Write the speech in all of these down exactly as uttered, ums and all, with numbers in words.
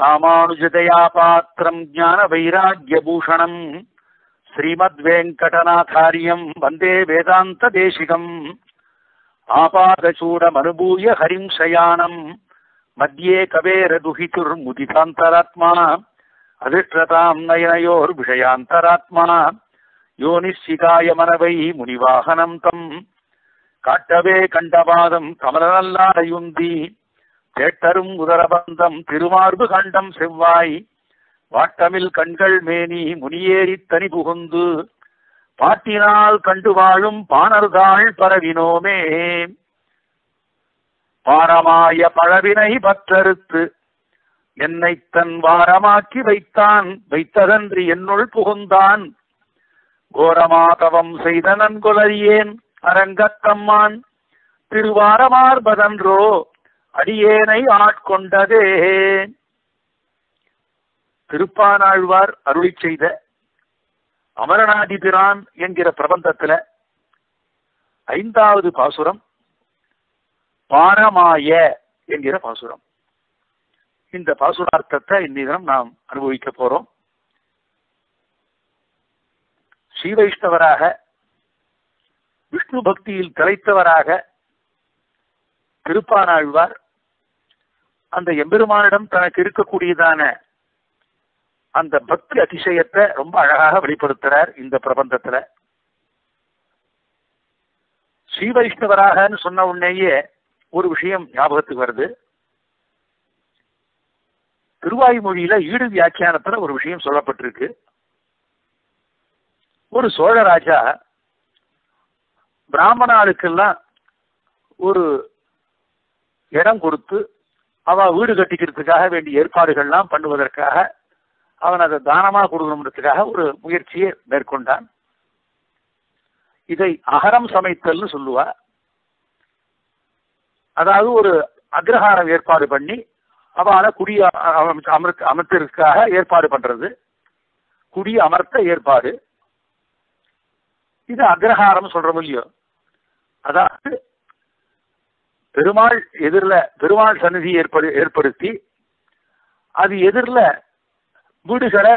कामानुजतया पात्रं ज्ञान वैराग्य भूषणं श्रीमद्वेंकटनाथार्यं वंदे वेदांत देशिकं आपादचूडमनुभूय हरिं शयानं मध्ये कवेर दुहितुर्मुदितांतरात्मा अधिष्ठतां नयनयोर्विषयान्तरात्मा योनिश्चिकाय मनवै मुनिवाहनं तं काट्टवे कंडपादं कमलनल्लायुंदी தேட்டரும் உதரபந்தம் திருமார்பு கண்டம் செவ்வாய் வாட்டமில் கண்கள் மேனி முனியேறி தனி புகுந்து பாட்டினால் கண்டு வாழும் பாணர்தாள் பரவினோமே பாரமாய பழவினை பற்றறுத்து என்னை தன் வாரமாக்கி வைத்தான் வைத்ததன்றி என்னுள் புகுந்தான் கோரமாதவம் செய்த நன்கொலறியேன் அரங்கத்தம்மான் திருவாரமார்பதன்றோ அடியேனை ஆட்கொண்டதே. திருப்பானாழ்வார் அருளி செய்த அமலனாதிபிரான் என்கிற பிரபந்தத்துல ஐந்தாவது பாசுரம் பாரமாய என்கிற பாசுரம். இந்த பாசுரார்த்தத்தை இந்நிதினம் நாம் அனுபவிக்க போறோம். ஸ்ரீவைஷ்ணவராக விஷ்ணு பக்தியில் திளைத்தவராக திருப்பானாழ்வார் அந்த எம்பெருமானிடம் தனக்கு இருக்கக்கூடியதான அந்த பக்தி அதிசயத்தை ரொம்ப அழகாக வெளிப்படுத்துறார் இந்த பிரபந்தத்துல. ஸ்ரீ வைஷ்ணவராகன்னு சொன்ன உடனேயே ஒரு விஷயம் ஞாபகத்துக்கு வருது. திருவாய்மொழியில ஈடு வியாக்கியானத்துல ஒரு விஷயம் சொல்லப்பட்டிருக்கு. ஒரு சோழ ராஜா பிராமணாளுக்கெல்லாம் ஒரு இடம் கொடுத்து அவ வீடு கட்டிக்கிறதுக்காக வேண்டிய ஏற்பாடுகள்லாம் பண்ணுவதற்காக அவன் அதை தானமா கொடுக்கணுன்றதுக்காக ஒரு முயற்சியை மேற்கொண்டான். இதை அகரம் சமைத்தல்னு சொல்லுவா. அதாவது ஒரு அக்ரஹாரம் ஏற்பாடு பண்ணி அவளை குடிய அமர் அமர்த்திற்காக ஏற்பாடு பண்றது, குடி அமர்த்த ஏற்பாடு. இது அக்ரஹாரம் சொல்றோம் இல்லையோ. அதாவது பெருமாள் எதிரில் பெருமாள் சன்னதி ஏற்படு ஏற்படுத்தி அது எதிரில் வீடுகளை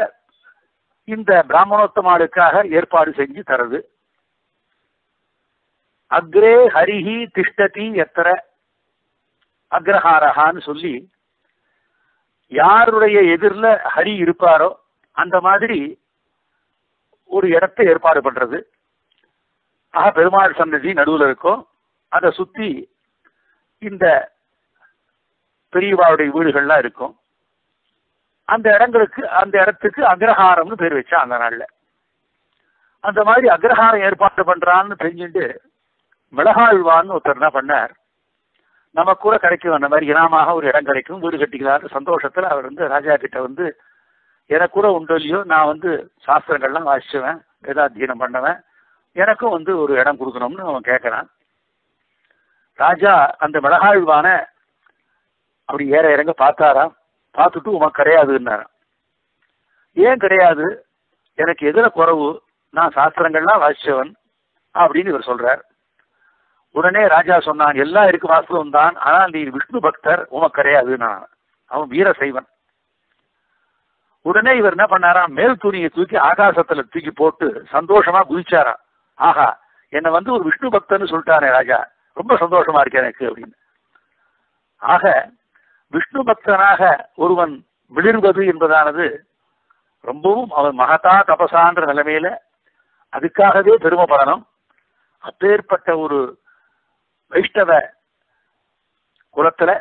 இந்த பிராமணோத்தமாளுக்காக ஏற்பாடு செஞ்சு தருது. அக்ரே ஹரிஹி திஷ்டதி எத்திர அக்ரஹாரஹான்னு சொல்லி யாருடைய எதிரில் ஹரி இருப்பாரோ அந்த மாதிரி ஒரு இடத்தை ஏற்பாடு பண்றது. ஆக பெருமாள் சன்னதி நடுவில் இருக்கும், அதை சுற்றி இந்த பெரியவாருடைய வீடுகள்லாம் இருக்கும். அந்த இடங்களுக்கு அந்த இடத்துக்கு அக்ரஹாரம்னு பேர் வச்சா அந்த நாள்ல. அந்த மாதிரி அக்ரஹாரம் ஏற்பாடு பண்றான்னு தெரிஞ்சுட்டு மிளகாழ்வான்னு ஒருத்தர் என்ன பண்ணார், நம்ம கூட கிடைக்கும் அந்த மாதிரி இனமாக ஒரு இடம் கிடைக்கும் வீடு கட்டிக்கிறாரு சந்தோஷத்துல அவர் வந்து ராஜா கிட்ட வந்து எனக்கு கூட உண்டோல்லையோ நான் வந்து சாஸ்திரங்கள்லாம் வாசிச்சுவேன் வேதாத்தியனம் பண்ணுவேன் எனக்கும் வந்து ஒரு இடம் கொடுக்கணும்னு அவன் கேட்கறான். ராஜா அந்த மிளகாழ்வான அப்படி ஏற இறங்க பார்த்தாராம். பார்த்துட்டு உமக்கு கிடையாதுன்னாராம். ஏன் கிடையாது, எனக்கு எதிர குறவு, நான் சாஸ்திரங்கள்லாம் வாசிச்சவன் அப்படின்னு இவர் சொல்றார். உடனே ராஜா சொன்னான், எல்லாம் இருக்கு வாஸ்தவம் தான், ஆனால் நீ விஷ்ணு பக்தர், உமக்கு கிடையாதுன்னா. அவன் வீர சைவன். உடனே இவர் என்ன பண்ணாராம், மேல் துணியை தூக்கி ஆகாசத்துல தூக்கி போட்டு சந்தோஷமா குதிச்சாராம். ஆஹா, என்னை வந்து ஒரு விஷ்ணு பக்தர்னு சொல்லிட்டானே ராஜா, ரொம்ப சந்தோஷமா இருக்கு எனக்கு அப்படின்னு. ஆக விஷ்ணு பக்தனாக ஒருவன் விளிர்வது என்பதானது ரொம்பவும் அவன் மகதா தபசான்ற நிலைமையில அதுக்காகவே பெருமைப்படணும். அப்பேற்பட்ட ஒரு வைஷ்ணவ குலத்துல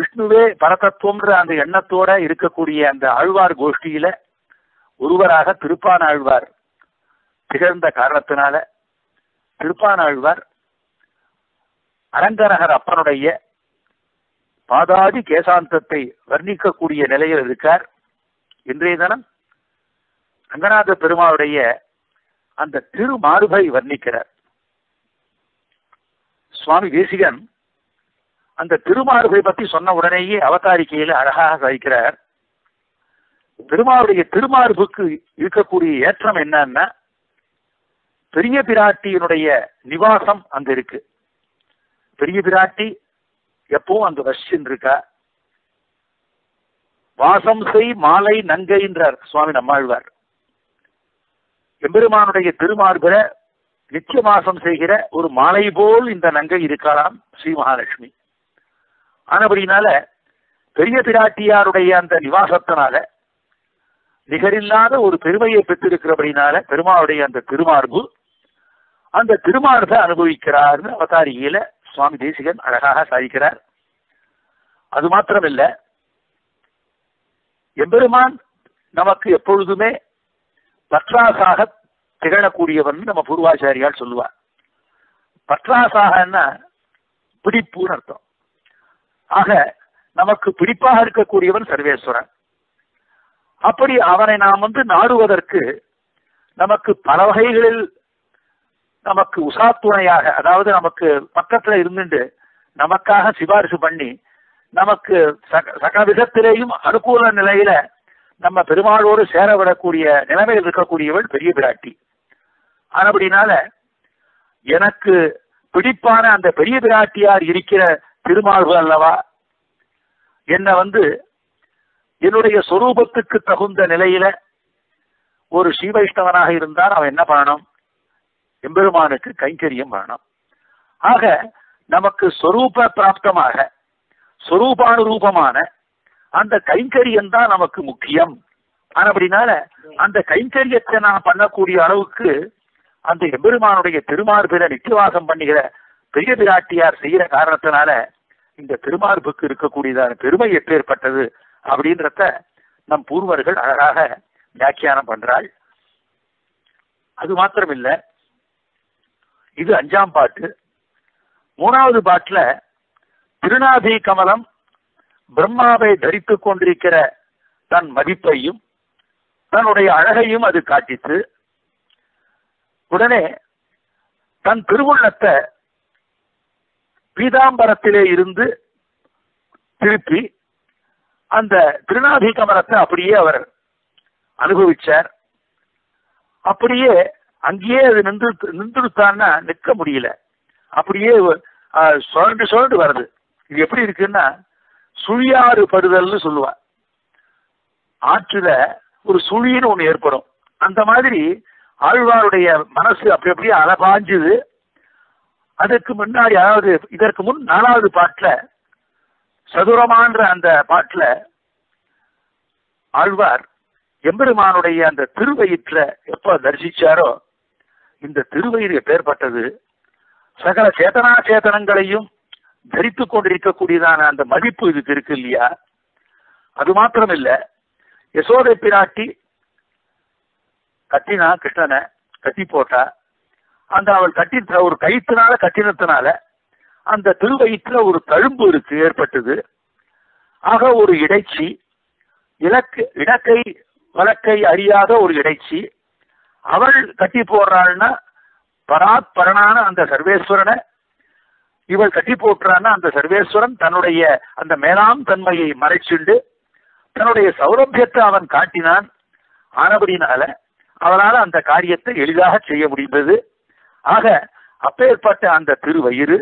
விஷ்ணுவே பரதத்துவம்ன்ற அந்த எண்ணத்தோட இருக்கக்கூடிய அந்த ஆழ்வார் கோஷ்டியில ஒருவராக திருப்பான் ஆழ்வார் திகழ்ந்த காரணத்தினால திருப்பான் ஆழ்வார் அரங்கநகர் அப்பனுடைய பாதாதி கேசாந்தத்தை வர்ணிக்கக்கூடிய நிலையில் இருக்கார். இன்றைய தினம் ரங்கநாத பெருமாளுடைய அந்த திருமார்பை வர்ணிக்கிறார். சுவாமி தேசிகன் அந்த திருமார்பை பற்றி சொன்ன உடனேயே அவதாரிக்கையில அழகாக சாதிக்கிறார். பெருமாளுடைய திருமார்புக்கு இருக்கக்கூடிய ஏற்றம் என்னன்னா, பெரிய பிராட்டியினுடைய நிவாசம் அங்க இருக்கு. பெரிய பிராட்டி எப்பவும் அந்த வசின் இருக்கா, வாசம் செய் மாலை நன்கை என்றார் சுவாமி நம்மாழ்வார். எம்பெருமானுடைய திருமார்பில நித்திய வாசம் செய்கிற ஒரு மாலை போல் இந்த நங்கை இருக்கலாம் ஸ்ரீ மகாலட்சுமி. ஆனபடினால பெரிய பிராட்டியாருடைய அந்த நிவாசத்தினால நிகரில்லாத ஒரு பெருமையை பெற்றிருக்கிறபடினால பெருமாளுடைய அந்த திருமார்பு அந்த திருமார்பை அனுபவிக்கிறார்னு அவதாரியில சுவாமி தேசிகன் அழகாக சாதிக்கிறார். அது மாத்திரமில்ல, எம்பெருமான் நமக்கு எப்பொழுதுமே பற்றாசாக திகழக்கூடியவன் நம்ம பூர்வாச்சாரியால் சொல்லுவார். பற்றாசாகன்னா பிடிப்புன்னு அர்த்தம். ஆக நமக்கு பிடிப்பாக இருக்கக்கூடியவன் சர்வேஸ்வரன். அப்படி அவனை நாம் வந்து நாடுவதற்கு நமக்கு பல வகைகளில் நமக்கு உசாத்துணையாக, அதாவது நமக்கு பக்கத்துல இருந்துட்டு நமக்காக சிபாரிசு பண்ணி நமக்கு சக விதத்திலேயும் அனுகூல நிலையில நம்ம பெருமாளோடு சேரவிடக்கூடிய நிலைமையில் இருக்கக்கூடியவள் பெரிய பிராட்டி. ஆனபடினால எனக்கு பிடிப்பான அந்த பெரிய பிராட்டியார் இருக்கிற திருமார்பு அல்லவா என்ன வந்து என்னுடைய சொரூபத்துக்கு தகுந்த நிலையில ஒரு ஸ்ரீவைஷ்ணவனாக இருந்தால் அவன் என்ன பண்ணணும்? எம்பெருமானுக்கு கைங்கரியம் பண்ணணும். ஆக நமக்கு சொரூப பிராப்தமாக சொரூபானுரூபமான அந்த கைங்கரியம் தான் நமக்கு முக்கியம். ஆனபடினால அந்த கைங்கரியத்தை நான் பண்ணக்கூடிய அளவுக்கு அந்த எம்பெருமானுடைய திருமார்பில நித்தியவாசம் பண்ணுகிற பெரிய பிராட்டியார் செய்கிற காரணத்தினால இந்த திருமார்புக்கு இருக்கக்கூடியதான பெருமை எப்பேற்பட்டது அப்படின்றத நம் பூர்வர்கள் அழகாக வியாக்கியானம் பண்றாள். அது மாத்திரமில்ல, இது அஞ்சாம் பாட்டு. மூணாவது பாட்டுல திருநாபி கமலம் பிரம்மாவை தரித்து கொண்டிருக்கிற தன் மதிப்பையும் தன்னுடைய அழகையும் அது காட்டித்து, உடனே தன் திருவுள்ளத்தை பீதாம்பரத்திலே இருந்து திருப்பி அந்த திருநாபி கமலத்தை அப்படியே அவர் அனுபவிச்சார். அப்படியே அங்கேயே அது நின்று நின்றுடுத்தான்னா நிற்க முடியல, அப்படியே சுழண்டு சுழண்டு வருது. இது எப்படி இருக்குன்னா சுழியாறு படுதல்னு சொல்லுவா. ஆற்றுல ஒரு சுழின்னு ஒண்ணு ஏற்படும். அந்த மாதிரி ஆழ்வாருடைய மனசு அப்படி அப்படியே அலபாஞ்சுது. அதுக்கு முன்னாடி, அதாவது இதற்கு முன் நாலாவது பாட்டுல சதுரமான்ற அந்த பாட்டுல ஆழ்வார் எம்பெருமானுடைய அந்த திருவயிற்ற எப்ப தரிசிச்சாரோ இந்த திருவயிறு பேர்பட்டது. சகல சேதனா சேதனங்களையும் தரித்து கொண்டிருக்கக்கூடியதான அந்த மதிப்பு இதுக்கு இருக்கு இல்லையா? அது மாத்திரமில்ல, யசோதை பிராட்டி கட்டினா கிருஷ்ணனை கட்டி போட்டா, அந்த அவள் கட்டி ஒரு கயிற்றுனால கட்டினத்தினால அந்த திருவயிற்றுல ஒரு தழும்பு இருக்கு ஏற்பட்டது. ஆக ஒரு இடைச்சி, இலக்கு இடக்கை வழக்கை அறியாத ஒரு இடைச்சி. அவள் கட்டி போடுறாள்னா பராத்பரனான அந்த சர்வேஸ்வரனை இவள் கட்டி போட்டுறான்னா அந்த சர்வேஸ்வரன் தன்னுடைய அந்த மேலாம் தன்மையை மறைச்சுண்டு தன்னுடைய சௌரபியத்தை அவன் காட்டினான். ஆனபடினால அவளால் அந்த காரியத்தை எளிதாக செய்ய முடிந்தது. ஆக அப்பேற்பட்ட அந்த திருவயிறு,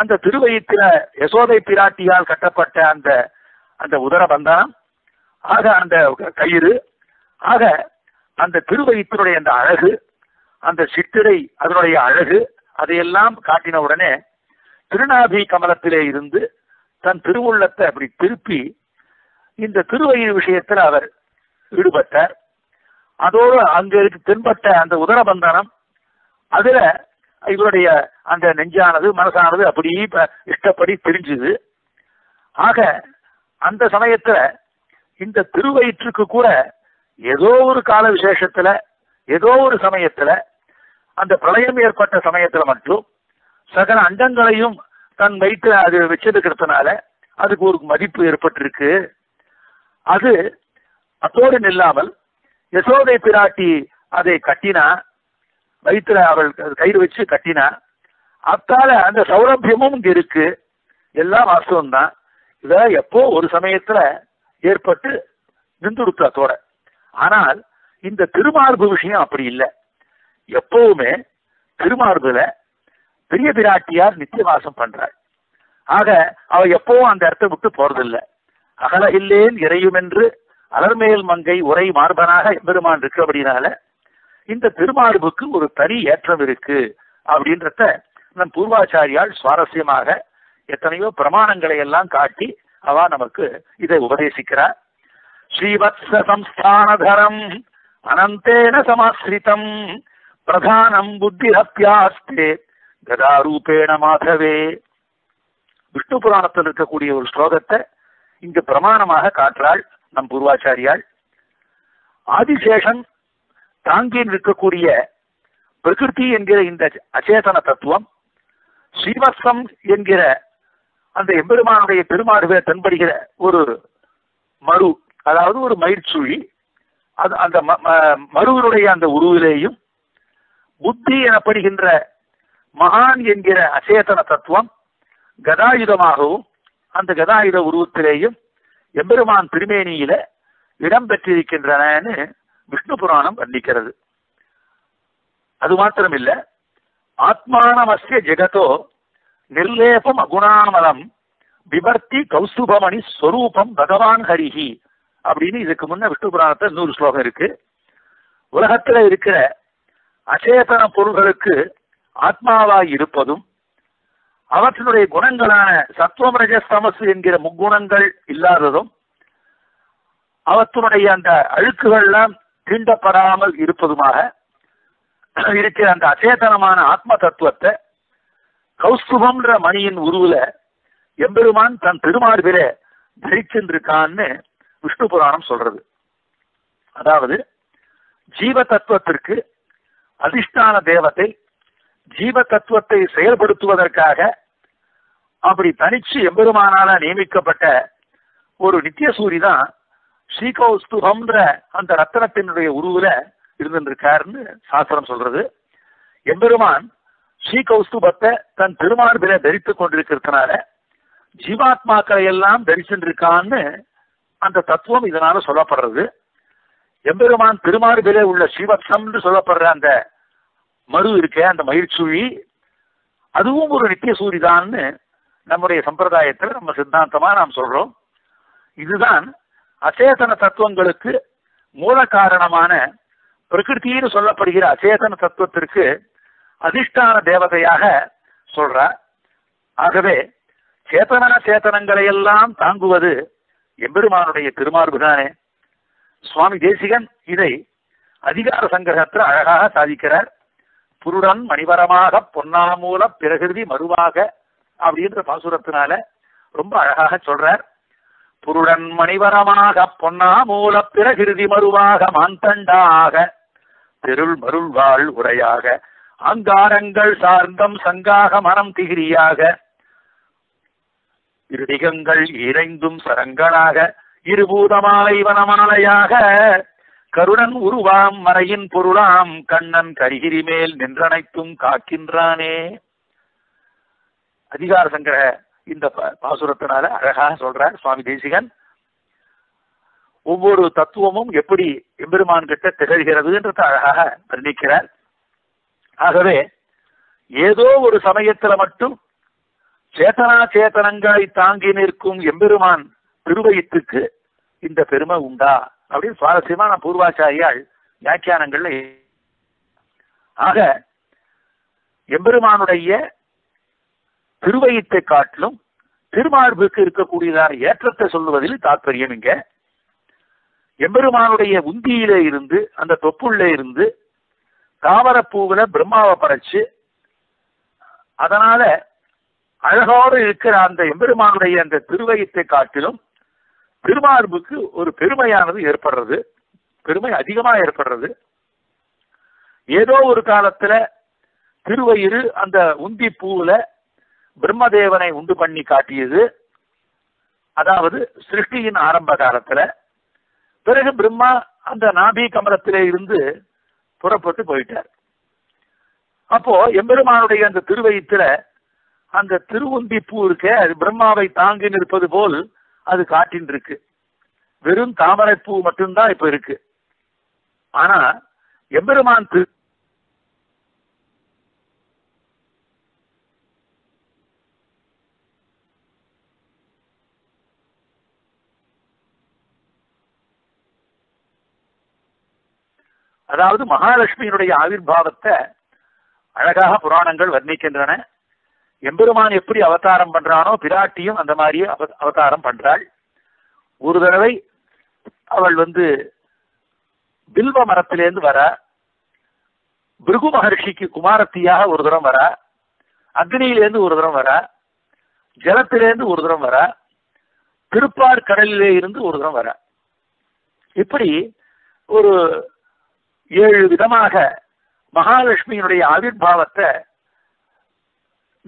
அந்த திருவயிற்றில யசோதை பிராட்டியால் கட்டப்பட்ட அந்த அந்த உதரபந்தனம், ஆக அந்த கயிறு, ஆக அந்த திருவயிற்றினுடைய அந்த அழகு, அந்த சித்திரை அதனுடைய அழகு, அதையெல்லாம் காட்டின உடனே திருநாபி கமலத்திலே இருந்து தன் திருவுள்ளத்தை அப்படி திருப்பி இந்த திருவயிறு விஷயத்தில் அவர் ஈடுபட்டார். அதோடு அங்கே தென்பட்ட அந்த உதரபந்தனம், அதுல இவருடைய அந்த நெஞ்சானது மனசானது அப்படி இஷ்டப்படி தெரிஞ்சுது. ஆக அந்த சமயத்துல இந்த திருவயிற்றுக்கு கூட ஏதோ ஒரு கால விசேஷத்துல ஏதோ ஒரு சமயத்துல அந்த பிரளயம் ஏற்பட்ட சமயத்துல மட்டும் சகல அண்டங்களையும் தன் வயிற்று அது வச்சிருக்கிறதுனால அதுக்கு ஒரு மதிப்பு ஏற்பட்டிருக்கு. அது அத்தோடு நில்லாமல் யசோதை பிராட்டி அதை கட்டினா, வயிற்றுல அவள் கயிறு வச்சு கட்டினா, அத்தால அந்த சௌரபியமும் இங்க இருக்கு. எல்லாம் வாஸ்தவம் தான். இத எப்போ ஒரு சமயத்துல ஏற்பட்டு நின்றுடுத்து அத்தோட. ஆனால் இந்த திருமார்பு விஷயம் அப்படி இல்லை. எப்பவுமே திருமார்புல பெரிய பிராட்டியார் நித்தியவாசம் பண்றாள். ஆக அவ எப்பவும் அந்த இடத்தை விட்டு போறதில்லை. அகல இல்லேல் இறையும் என்று அலர்மேல் மங்கை உரை மார்பனாக எம்பெருமான் இருக்கு. அப்படின்னால இந்த பெருமார்புக்கு ஒரு தனி ஏற்றம் இருக்கு அப்படின்றத நம் பூர்வாச்சாரியால் சுவாரஸ்யமாக எத்தனையோ பிரமாணங்களை எல்லாம் காட்டி அவ நமக்கு இதை உபதேசிக்கிறார். ஸ்ரீவத்ஸ சம்ஸ்தானதரம் அனந்தேன சமாஸ்ரிதம் பிரதானம் புத்திரப்யாஸ்தே கதாரூபேண மாதவே. விஷ்ணு புராணத்தில் இருக்கக்கூடிய ஒரு ஸ்லோகத்தை இங்கு பிரமாணமாக காற்றாள் நம் பூர்வாச்சாரியால். ஆதிசேஷன் தாங்கி நிற்கக்கூடிய பிரகிருதி என்கிற இந்த அச்சேதன தத்துவம், ஸ்ரீவத்ஸம் என்கிற அந்த எம்பெருமானுடைய பெருமாடுவே தென்படுகிற ஒரு மறு, அதாவது ஒரு மயிர்ச்சுழி, அது அந்த மருவனுடைய அந்த உருவிலேயும், புத்தி எனப்படுகின்ற மகான் என்கிற அச்சேதன தத்துவம் கதாயுதமாகவும் அந்த கதாயுத உருவத்திலேயும் எம்பெருமான் திருமேனியில இடம்பெற்றிருக்கின்றனன்னு விஷ்ணு புராணம் வர்ணிக்கிறது. அது மாத்திரமில்ல, ஆத்மானமஸ்ய ஜெகதோ நிர்லேபம் அகுணாமலம் விபர்த்தி கௌசுபமணி ஸ்வரூபம் பகவான் ஹரிஹி அப்படின்னு இதுக்கு முன்ன விஷ்ணு புராணத்துல நூறு ஸ்லோகம் இருக்கு. உலகத்துல இருக்கிற அச்சேதன பொருள்களுக்கு ஆத்மாவாய் இருப்பதும் அவற்றினுடைய குணங்களான சத்துவம் ரஜஸ் தமசு என்கிற முக்குணங்கள் இல்லாததும் அவற்றுடைய அந்த அழுக்குகள்லாம் தீண்டப்படாமல் இருப்பதுமாக இருக்கிற அந்த அச்சேதனமான ஆத்ம தத்துவத்தை கௌஸ்துபம்ன்ற மணியின் உருவுல எம்பெருமான் தன் பெருமார்பிலே தரிச்சிருக்கான்னு விஷ்ணு புராணம் சொல்றது. அதாவது ஜீவ தத்துவத்திற்கு அதிஷ்டான தேவத்தை ஜீவ தத்துவத்தை செயல்படுத்துவதற்காக அப்படி தனிச்சு எம்பெருமானால நியமிக்கப்பட்ட ஒரு நித்தியசூரி தான் ஸ்ரீகௌஸ்துபம்ன்ற அந்த ரத்தனத்தினுடைய உருவுல இருந்திருக்காருன்னு சாஸ்திரம் சொல்றது. எம்பெருமான் ஸ்ரீகௌஸ்துபத்தை தன் பெருமார்பில தரித்துக் கொண்டிருக்கிறதுனால ஜீவாத்மாக்களை எல்லாம் தரிசென்றிருக்கான்னு அந்த தத்துவம் இதனால சொல்லப்படுறது. எம்பெருமான் பெருமார்பில உள்ள ஸ்ரீவத்ஸம் சொல்லப்படுற அந்த மறு இருக்க அந்த மயிர்ச்சுழி அதுவும் ஒரு நித்திய சூரிதான்னு நம்முடைய சம்பிரதாயத்தில் நம்ம சித்தாந்தமா நாம் சொல்றோம். இதுதான் அச்சேதன தத்துவங்களுக்கு மூல காரணமான பிரகிருத்தின்னு சொல்லப்படுகிற அச்சேதன தத்துவத்திற்கு அதிஷ்டான தேவதையாக சொல்றார். ஆகவே சேத்தனா சேத்தனங்களை எல்லாம் தாங்குவது எம்பெருமானுடைய திருமார்புதானே. சுவாமி தேசிகன் இதை அதிகார சங்கிரகத்தில் அழகாக சாதிக்கிறார். புருடன் மணிவரமாக பொன்னாமூல பிரகிருதி மறுவாக அப்படின்ற பாசுரத்தினால ரொம்ப அழகாக சொல்றார். புருடன் மணிவரமாக பொன்னாமூல பிரகிருதி மறுவாக மாந்தண்டாக பெருள் மருள்வாள் உரையாக அங்காரங்கள் சார்ந்தம் சங்காக மனம் திகிரியாக இருதிகங்கள் இறைந்தும் சரங்களாக இருபூதமாலை வனமாலையாக கருடன் உருவாம் மறையின் பொருளாம் கண்ணன் கரிகிரி மேல் நின்றனைத்தும் காக்கின்றானே. அதிகார சங்கிரக இந்த பாசுரத்தினால அழகாக சொல்றார் சுவாமி தேசிகன். ஒவ்வொரு தத்துவமும் எப்படி எம்பெருமான் கிட்ட திகழ்கிறது என்றதை அழகாக வர்ணிக்கிறார். ஆகவே ஏதோ ஒரு சமயத்துல மட்டும் சேத்தனா சேத்தனங்களை தாங்கி நிற்கும் எம்பெருமான் திருவயிற்றுக்கு இந்த பெருமை உண்டா அப்படின்னு சுவாரஸ்யமா நான் பூர்வாச்சாரியால் வியாக்கியானங்கள்ல. ஆக எம்பெருமானுடைய திருவயிற்றை காட்டிலும் திருமார்புக்கு இருக்கக்கூடியதான ஏற்றத்தை சொல்லுவதில் தாற்பயம். இங்க எம்பெருமானுடைய உந்தியில இருந்து அந்த தொப்புள்ள இருந்து தாவரப்பூவில பிரம்மாவை படைச்சு அதனால அழகோடு இருக்கிற அந்த எம்பெருமானுடைய அந்த திருவயிற்றை காட்டிலும் திருமார்புக்கு ஒரு பெருமையானது ஏற்படுறது, பெருமை அதிகமா ஏற்படுறது. ஏதோ ஒரு காலத்துல திருவயிறு அந்த உந்தி பூவுல பிரம்மதேவனை உண்டு பண்ணி காட்டியது, அதாவது சிருஷ்டியின் ஆரம்ப காலத்துல. பிறகு பிரம்மா அந்த நாபி கமலத்திலே இருந்து புறப்பட்டு போயிட்டார். அப்போ எம்பெருமானுடைய அந்த திருவயிற்றுல அந்த திருவுந்தி பூ இருக்க அது பிரம்மாவை தாங்கி நிற்பது போல் அது காட்டின் இருக்கு. வெறும் தாமரை பூ மட்டும்தான் இப்ப இருக்கு. ஆனா எம்பெருமான் அதாவது மகாலட்சுமியினுடைய ஆவிர்வாவத்தை அழகாக புராணங்கள் வர்ணிக்கின்றன. எம்பெருமான் எப்படி அவதாரம் பண்றானோ பிராட்டியும் அந்த மாதிரியே அவதாரம் பண்றாள். ஒரு தடவை அவள் வந்து பில்வ மரத்திலேருந்து வர, பிருகு மகர்ஷிக்கு குமாரத்தியாக ஒரு தரம் வர, அக்னியிலேருந்து ஒரு தரம் வர, ஜலத்திலேருந்து ஒரு தரம் வர, திருப்பார் கடலிலே இருந்து ஒரு தரம் வர, இப்படி ஒரு ஏழு விதமாக மகாலட்சுமியினுடைய ஆவிர்பாவத்தை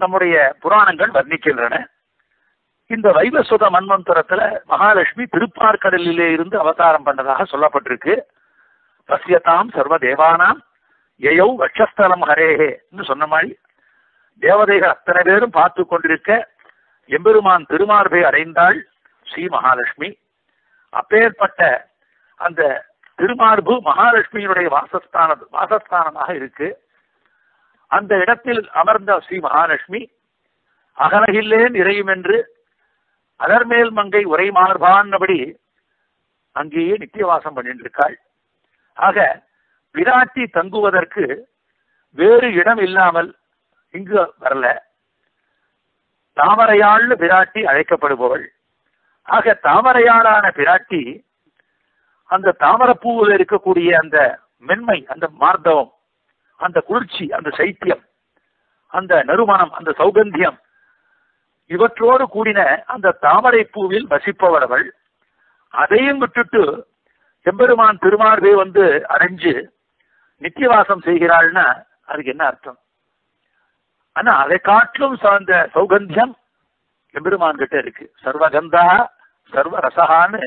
நம்முடைய புராணங்கள் வர்ணிக்கின்றன. இந்த வைவஸ்வத மன்வந்தரத்துல மகாலட்சுமி திருப்பார்கடலிலே இருந்து அவதாரம் பண்ணதாக சொல்லப்பட்டிருக்கு. பசியதாம் சர்வ தேவானாம் எயோ வட்சஸ்தலம் ஹரேஹேன்னு சொன்ன மாதிரி தேவதைகள் அத்தனை பேரும் பார்த்து கொண்டிருக்க எம்பெருமான் திருமார்பை அடைந்தாள் ஸ்ரீ மகாலட்சுமி. அப்பேற்பட்ட அந்த திருமார்பு மகாலட்சுமியினுடைய வாசஸ்தான வாசஸ்தானமாக இருக்கு. அந்த இடத்தில் அமர்ந்த ஸ்ரீ மகாலட்சுமி அகலகில்லே நிறையும் என்று அலர்மேல் மங்கை உரை மார்பான்னபடி அங்கேயே நித்தியவாசம் பண்ணிட்டு இருக்காள். ஆக பிராட்டி தங்குவதற்கு வேறு இடம் இல்லாமல் இங்கு வரல. தாமரையாள்னு பிராட்டி அழைக்கப்படுபவள். ஆக தாமரையாளான பிராட்டி அந்த தாமரப்பூவில் இருக்கக்கூடிய அந்த மென்மை, அந்த மார்த்தவம், அந்த குளிர்ச்சி, அந்த சைத்தியம், அந்த நறுமணம், அந்த சௌகந்தியம், இவற்றோடு கூடின அந்த தாமரை பூவில் வசிப்பவர்கள். அதையும் விட்டுட்டு எம்பெருமான் திருமார்பே வந்து அடைஞ்சு நித்தியவாசம் செய்கிறாள்னா அதுக்கு என்ன அர்த்தம்? ஆனா அதை காட்டிலும் சார்ந்த சௌகந்தியம் எம்பெருமான் கிட்ட இருக்கு. சர்வகந்தா சர்வ ரசகான்னு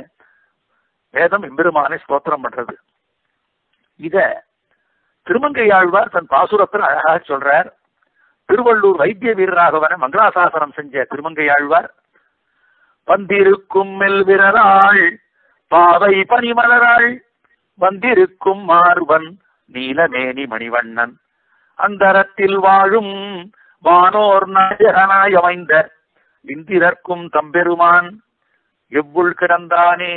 வேதம் எம்பெருமானை ஸ்தோத்திரம் பண்றது. இத திருமங்கையாழ்வார் தன் பாசுரத்தில் அழகாக சொல்றார். திருவள்ளூர் வைத்திய வீரராகவன மங்களாசாசனம் செஞ்ச திருமங்கையாழ்வார் பந்திருக்கும் மெல் விரலாள் பாவை பனிமலராள் வந்திருக்கும் மார்வன் நீலமேனி மணிவண்ணன் அந்தரத்தில் வாழும் வானோர் நாயகனாய் அமைந்த இந்திரர்க்கும் தம்பெருமான் எவ்வுள் கிடந்தானே.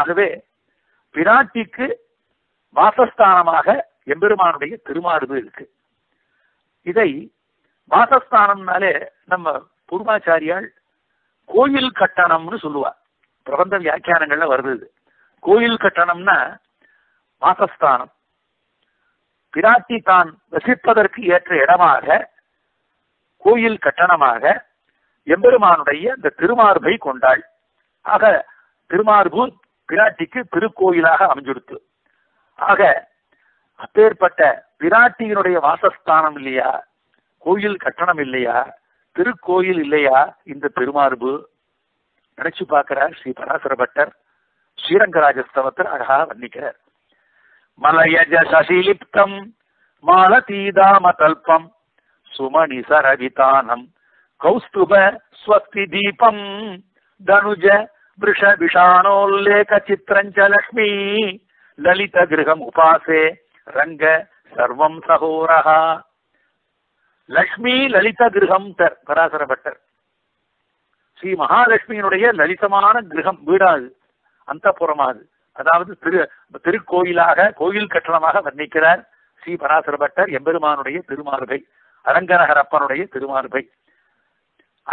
ஆகவே பிராட்டிக்கு வாசஸ்தானமாக எம்பெருமானுடைய திருமார்பு இருக்கு. இதை வாசஸ்தானம்னாலே நம்ம பூர்வாச்சாரியால் கோயில் கட்டணம்னு சொல்லுவார். பிரபந்த வியாக்கியானங்கள்ல வருது. கோயில் கட்டணம்னா வாசஸ்தானம். பிராட்டி தான் வசிப்பதற்கு ஏற்ற இடமாக கோயில் கட்டணமாக எம்பெருமானுடைய இந்த திருமார்பை கொண்டாள். ஆக திருமார்பு பிராட்டிக்கு திருக்கோயிலாக அமைஞ்சிடுத்து. ஆக அப்பேற்பட்ட பிராட்டியினுடைய வாசஸ்தானம் இல்லையா, கோயில் கட்டணம் இல்லையா, திருக்கோயில் இல்லையா இந்த திருமார்பு? நினைச்சு பார்க்கிறார் ஸ்ரீ பராசர பட்டர். ஸ்ரீரங்கராஜஸ்தவத்தில் அழகா வர்ணிக்கிறார். மலயஜ சசிலிப்தம் மாலதீதாம தல்பம் சுமணி சரவிதானம் கௌஸ்துப ஸ்வஸ்தி தீபம் தனுஜ விருஷ விஷானோல்லேக சித்திரஞ்ச லக்ஷ்மி லலித கிரகம் உபாசே ரங்க சர்வம் சகோரஹா. லக்ஷ்மி லலித கிரகம் தர் பராசர பட்டர். ஸ்ரீ மகாலட்சுமியினுடைய லலிதமான கிரகம் வீடாது, அந்த புறமாது, அதாவது திரு திருக்கோயிலாக கோயில் கட்டணமாக வர்ணிக்கிறார் ஸ்ரீ பராசர பட்டர் எம்பெருமானுடைய திருமார்பை, அரங்கநகரப்பனுடைய திருமார்பை.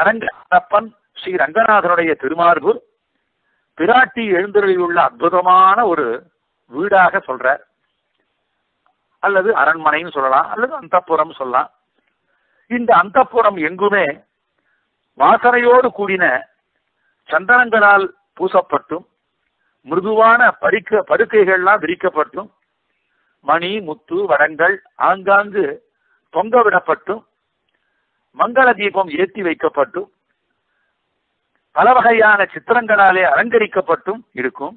அரங்கநகரப்பன் ஸ்ரீ ரங்கநாதனுடைய திருமார்பு பிராட்டி எழுந்தருளியுள்ள அற்புதமான ஒரு வீடாக சொல்றார். அல்லது அரண்மனைன்னு சொல்லலாம், அல்லது அந்தப்புறம் சொல்லலாம். இந்த அந்தப்புறம் எங்குமே வாசனையோடு கூடின சந்தனங்களால் பூசப்பட்டும் மிருதுவான பறிக்க படுக்கைகள்லாம் விரிக்கப்பட்டும் மணி முத்து வடங்கள் ஆங்காங்கு தொங்கவிடப்பட்டும் மங்கள தீபம் ஏற்றி வைக்கப்பட்டும் பல வகையான சித்திரங்களாலே அலங்கரிக்கப்பட்டும் இருக்கும்.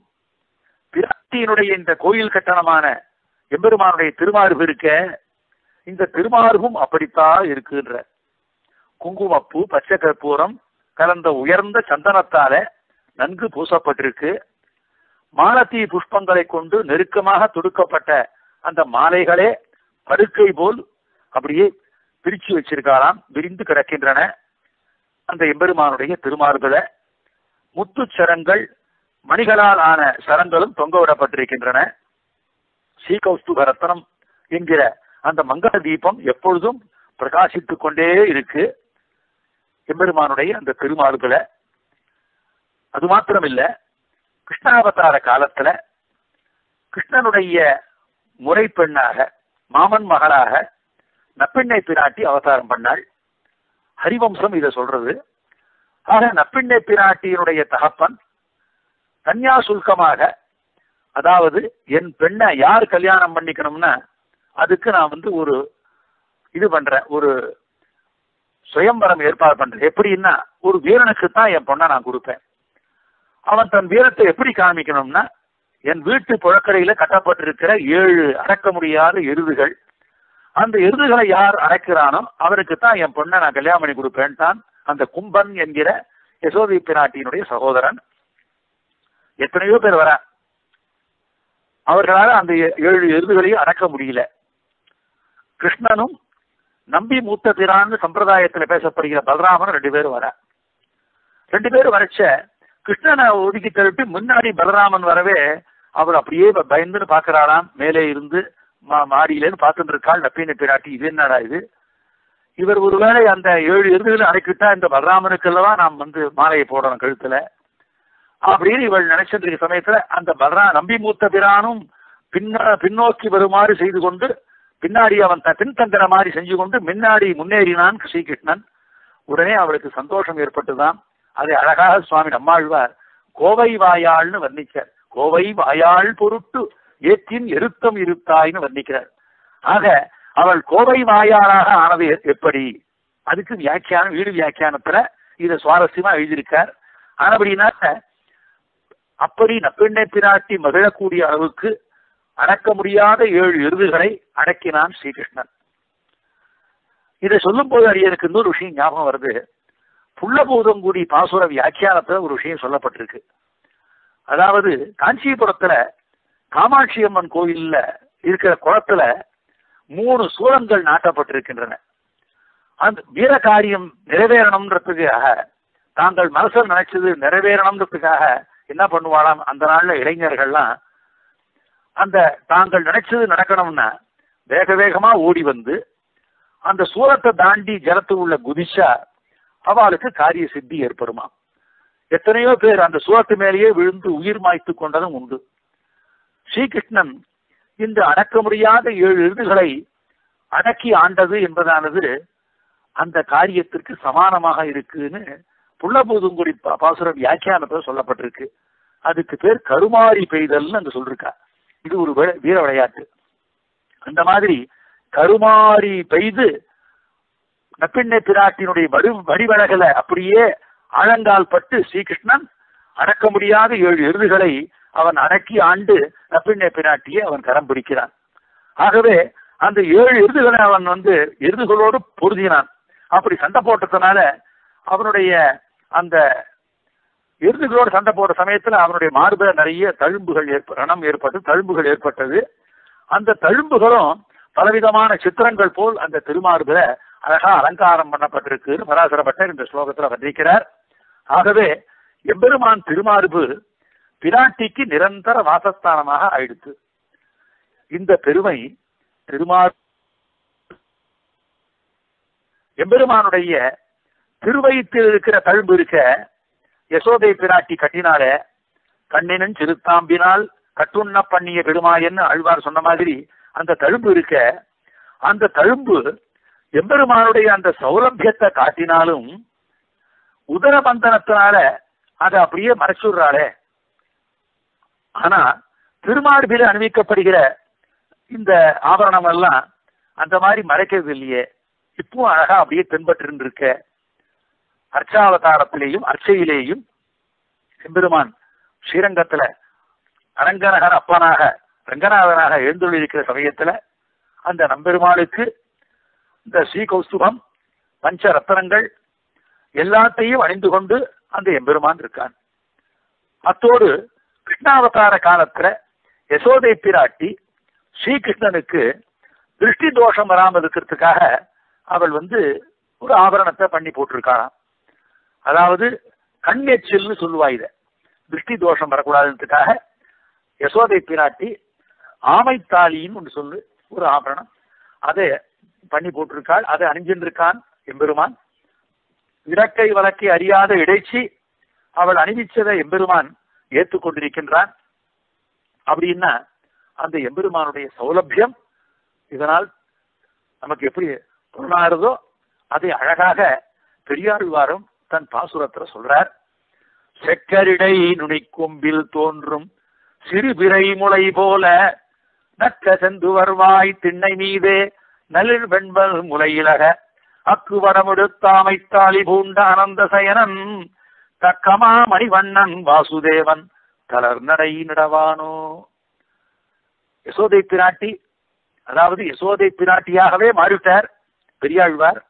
பிராட்டியினுடைய இந்த கோயில் கட்டணமான எம்பெருமானுடைய திருமார்பு இருக்க, இந்த திருமார்பும் அப்படித்தான் இருக்குன்ற குங்குமப்பூ பச்சை கற்பூரம் கலந்த உயர்ந்த சந்தனத்தால நன்கு பூசப்பட்டிருக்கு. மாலத்தி புஷ்பங்களை கொண்டு நெருக்கமாக தொடுக்கப்பட்ட அந்த மாலைகளே படுக்கை போல் அப்படியே பிரிச்சு வச்சிருக்காராம், விரிந்து கிடக்கின்றன அந்த எம்பெருமானுடைய திருமார்புல. முத்து சரங்கள் மணிகளால் ஆன சரங்களும் தொங்க விடப்பட்டிருக்கின்றன. ஸ்ரீ கௌஸ்துப ரத்னம் என்கிற அந்த மங்கள தீபம் எப்பொழுதும் பிரகாசித்துக் கொண்டே இருக்கு எம்பெருமானுடைய அந்த திருமார்புல. அது மாத்திரமில்ல, கிருஷ்ணாவதார காலத்துல கிருஷ்ணனுடைய முறை பெண்ணாக மாமன் மகளாக நப்பிண்ணை பிராட்டி அவதாரம் பண்ணாள். ஹரிவம்சம் இதை சொல்றது. ஆக நப்பிண்ணை பிராட்டியினுடைய தகப்பன் கன்யா சுல்கமாக, அதாவது என் பெண்ணை யார் கல்யாணம் பண்ணிக்கணும்னா அதுக்கு நான் வந்து ஒரு இது பண்றேன், ஒரு சுயம்பரம் ஏற்பாடு பண்றேன். எப்படின்னா ஒரு வீரனுக்கு தான் என் பொண்ணை நான் கொடுப்பேன். அவன் தன் வீரத்தை எப்படி காமிக்கணும்னா என் வீட்டு புழக்கடையில கட்டப்பட்டிருக்கிற ஏழு அடக்க முடியாத எருதுகள், அந்த எருதுகளை யார் அடக்கிறானோ அவருக்கு தான் என் பொண்ணை நான் கல்யாணம் பண்ணி கொடுப்பேன் தான் அந்த கும்பன் என்கிற யசோதை பிராட்டியினுடைய சகோதரன். எத்தனையோ பேர் வர அவர்களால் அந்த ஏழு எருதுகளையும் அடக்க முடியல. கிருஷ்ணனும் நம்பி மூத்த பிரான்னு சம்பிரதாயத்துல பேசப்படுகிற பலராமன் ரெண்டு பேரும் வர ரெண்டு பேரும் வரைச்ச கிருஷ்ணனை ஒதுக்கி தள்ளிட்டு முன்னாடி பலராமன் வரவே அவர் அப்படியே பயந்துன்னு பாக்குறாராம். மேலே இருந்து மா மாடியிலேன்னு பார்த்துட்டு இருக்காள் நப்பின பிராட்டி. இது என்னடா இது, இவர் ஒருவேளை அந்த ஏழு எருதுகளும் அடைக்கிட்டா இந்த பலராமனுக்குள்ளவா நாம் வந்து மாலையை போடணும் கழுத்துல அப்படின்னு இவள் நினைச்சிட்டு இருக்க சமயத்துல அந்த பலரா நம்பி மூத்த பிரானும் பின்ன பின்னோக்கி வருமாறு செய்து கொண்டு பின்னாடி அவன் பின்தந்திர மாதிரி செஞ்சு கொண்டு முன்னாடி முன்னேறினான் ஸ்ரீகிருஷ்ணன். உடனே அவளுக்கு சந்தோஷம் ஏற்பட்டுதான் அதை அழகாக சுவாமி நம்மாழ்வார் கோவை வாயாள்னு வர்ணிக்கிறார். கோவை வாயாள் பொருட்டு ஏற்றின் எருத்தம் இருத்தாய்னு வர்ணிக்கிறார். ஆக அவள் கோவை வாயாளாக ஆனது எப்படி, அதுக்கு வியாக்கியானம் வீடு வியாக்கியானத்துல இதை சுவாரஸ்யமா எழுதியிருக்கார். ஆனபடினா அப்படி நப்பிண்ணை பிராட்டி மகிழக்கூடிய அளவுக்கு அடக்க முடியாத ஏழு எருதுகளை அடக்கினான் ஸ்ரீகிருஷ்ணன். இதை சொல்லும் போது அடியனுக்கு இன்னொரு விஷயம் ஞாபகம் வருது. புள்ளபூதங்குடி பாசுர வியாக்கியானத்துல ஒரு விஷயம் சொல்லப்பட்டிருக்கு. அதாவது காஞ்சிபுரத்துல காமாட்சி அம்மன் கோயில்ல இருக்கிற குளத்துல மூணு சூலங்கள் நாட்டப்பட்டிருக்கின்றன. அந்த வீர காரியம் நிறைவேறணும்ன்றதுக்காக, தாங்கள் மனசில் நினைச்சது நிறைவேறணும்ன்றதுக்காக என்ன பண்ணுவாளாம் அந்த நாள்ல இளைஞர்கள்லாம், அந்த தாங்கள் நினைச்சது நடக்கணும்னா வேக வேகமா ஓடி வந்து அந்த சூலத்தை தாண்டி ஜலத்து உள்ள குதிச்சா அவளுக்கு காரிய சித்தி ஏற்படுமா. எத்தனையோ பேர் அந்த சூலத்து மேலேயே விழுந்து உயிர் மாய்த்து கொண்டதும் உண்டு. ஸ்ரீகிருஷ்ணன் இந்த அடக்க முடியாத ஏழு எருதுகளை அடக்கி ஆண்டது என்பதானது அந்த காரியத்திற்கு சமானமாக இருக்குன்னு புள்ளபூதுங்குடி பாசுர வியாக்கியானத்துல சொல்லப்பட்டிருக்கு. அதுக்கு பேர் கருமாரி பெய்தல்னு அங்க சொல்லிருக்கா. இது ஒரு வீர விளையாட்டு. அந்த மாதிரி கருமாரி பெய்து நப்பிண்ணை பிராட்டினுடைய வடி வடிவழகலை அப்படியே ஆழங்கால் பட்டு ஸ்ரீகிருஷ்ணன் அடக்க முடியாத ஏழு எருதுகளை அவன் அடக்கி ஆண்டு நப்பிண்ணை பிராட்டியை அவன் கரம் பிடிக்கிறான். ஆகவே அந்த ஏழு எருதுகளை அவன் வந்து எருதுகளோடு பொருதினான். அப்படி சண்டை போட்டதுனால அவனுடைய அந்த எருதுகளோடு சண்டை போடுற சமயத்துல அவனுடைய மார்புல நிறைய தழும்புகள் ஏற்ப ரணம் ஏற்பட்டு தழும்புகள் ஏற்பட்டது. அந்த தழும்புகளும் பலவிதமான சித்திரங்கள் போல் அந்த திருமார்புல அழகா அலங்காரம் பண்ணப்பட்டிருக்குன்னு பராசரப்பட்டர் இந்த ஸ்லோகத்துல வர்ணிக்கிறார். ஆகவே எம்பெருமான் திருமார்பு பிராட்டிக்கு நிரந்தர வாசஸ்தானமாக ஆயிடுத்து. இந்த பெருமை திருமார் எம்பெருமானுடைய திருவயிற்றில் இருக்கிற தழும்பு இருக்க யசோதை பிராட்டி கட்டினால கண்ணினும் சிறுத்தாம்பினால் கட்டுண்ண பண்ணிய பெருமாயன்னு ஆழ்வார் சொன்ன மாதிரி அந்த தழும்பு இருக்க அந்த தழும்பு எம்பெருமானுடைய அந்த சௌலபியத்தை காட்டினாலும் உதரபந்தனத்தினால அதை அப்படியே மறைச்சுடுறாளே. ஆனா திருமார்பில அணிவிக்கப்படுகிற இந்த ஆபரணம் எல்லாம் அந்த மாதிரி மறைக்கிறது இல்லையே, இப்பவும் அழகா அப்படியே தென்பட்டு இருக்க. அர்ச்சாவதாரத்திலேயும் அர்ச்சையிலேயும் எம்பெருமான் ஸ்ரீரங்கத்துல அரங்கநகர் அப்பனாக ரங்கநாதனாக எழுந்துள்ளிருக்கிற சமயத்துல அந்த நம்பெருமாளுக்கு இந்த ஸ்ரீ கௌஸ்துபம் பஞ்ச ரத்தனங்கள் எல்லாத்தையும் அணிந்து கொண்டு அந்த எம்பெருமான் இருக்கான். அத்தோடு கிருஷ்ணாவதார காலத்துல யசோதை பிராட்டி ஸ்ரீகிருஷ்ணனுக்கு திருஷ்டி தோஷம் வராமல் இருக்கிறதுக்காக அவள் வந்து ஒரு ஆபரணத்தை பண்ணி போட்டிருக்காளாம். அதாவது கண் எச்சில்னு சொல்லுவா. இத திருஷ்டி தோஷம் வரக்கூடாதுன்றதுக்காக யசோதை பிராட்டி ஆமைத்தாலின்னு ஒன்று சொல்லு, ஒரு ஆபரணம், அதை பண்ணி போட்டிருக்காள், அதை அணிஞ்சின்றிருக்கான் எம்பெருமான். இடக்கை வழக்கை அறியாத இடைச்சி அவள் அணிவிச்சதை எம்பெருமான் ஏற்றுக்கொண்டிருக்கின்றான். அப்படின்னா அந்த எம்பெருமானுடைய சௌலபியம் இதனால் நமக்கு எப்படி பொருளாகிறதோ அதை அழகாக பெரியாழ்வாரும் தன் பாசுரத்துல சொல்றார். செக்கரிடை நுனிக்கொம்பில் தோன்றும் சிறுபிறை முளை போல நக்க செந்து வருவாய் திண்ணை மீதே நளிர் வெண்பல் முளையிலக அக்கு வரமுடுத்தாமைத்தாளி பூண்ட அனந்த சயனன் தக்கமா மணிவண்ணன் வாசுதேவன் தளர் நடை நடவானோ. யசோதை பிராட்டி, அதாவது யசோதை பிராட்டியாகவே மாறிட்டார் பெரியாழ்வார்.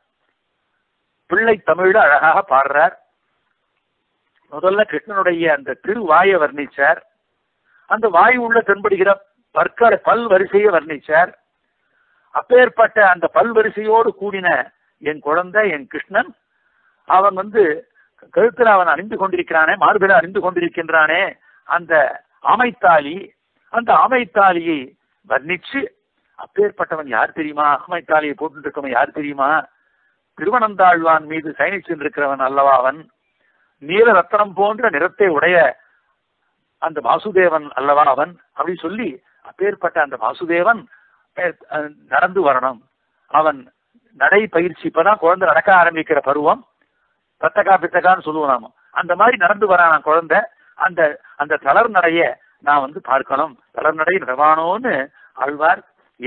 பிள்ளை தமிழ்ல அழகாக பாடுறார். முதல்ல கிருஷ்ணனுடைய அந்த திருவாயை வர்ணிச்சார், அந்த வாய் உள்ள தென்படுகிற பற்கர பல் வரிசையை வர்ணிச்சார். அப்பேற்பட்ட அந்த பல் வரிசையோடு கூடின என் குழந்தை என் கிருஷ்ணன், அவன் வந்து கழுத்தில் அவன் அணிந்து கொண்டிருக்கிறானே, மார்பில அணிந்து கொண்டிருக்கின்றானே அந்த ஆமைத்தாலி, அந்த ஆமைத்தாலியை வர்ணிச்சு அப்பேற்பட்டவன் யார் தெரியுமா, ஆமைத்தாலியை போட்டு இருக்கவன் யார் தெரியுமா, திருவனந்தாழ்வான் மீது சயனிச்சிருக்கிறவன் அல்லவா அவன், நீல ரத்தனம் போன்ற நிறத்தை உடைய அந்த வாசுதேவன் அல்லவா அவன் அப்படின்னு சொல்லி அப்பேற்பட்ட அந்த வாசுதேவன் நடந்து வரணும். அவன் நடை பயிற்சி, இப்பதான் குழந்தை நடக்க ஆரம்பிக்கிற பருவம், பத்தக்கா பித்தக்கான்னு சொல்லுவோம் நாம, அந்த மாதிரி நடந்து வரான் குழந்தை. அந்த அந்த தளர் நடைய நான் வந்து பார்க்கணும், தளர் நடை நடவானோன்னு ஆழ்வார்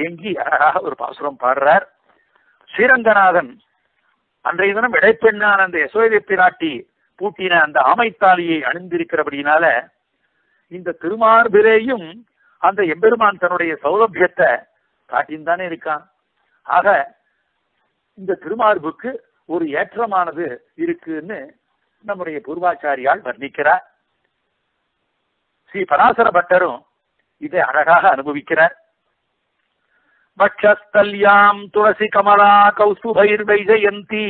ஏங்கி அழகாக ஒரு பாசுரம் பாடுறார். ஸ்ரீரங்கநாதன் அன்றைய தினம் விடைப்பெண்ணான அந்த யசோதை பிராட்டி பூட்டின அந்த ஆமைத்தாலியை அணிந்திருக்கிறபடினால இந்த திருமார்பிலேயும் அந்த எம்பெருமான் தன்னுடைய சௌலபியத்தை காட்டின் தானே இருக்கான். ஆக இந்த திருமார்புக்கு ஒரு ஏற்றமானது இருக்குன்னு நம்முடைய பூர்வாச்சாரியால் வர்ணிக்கிறார். ஸ்ரீ பராசர பட்டரும் இதை அழகாக அனுபவிக்கிறார். பட்சஸ்தல்யாம் துளசி கமலா கௌஸ்துபைர் வைஜயந்தி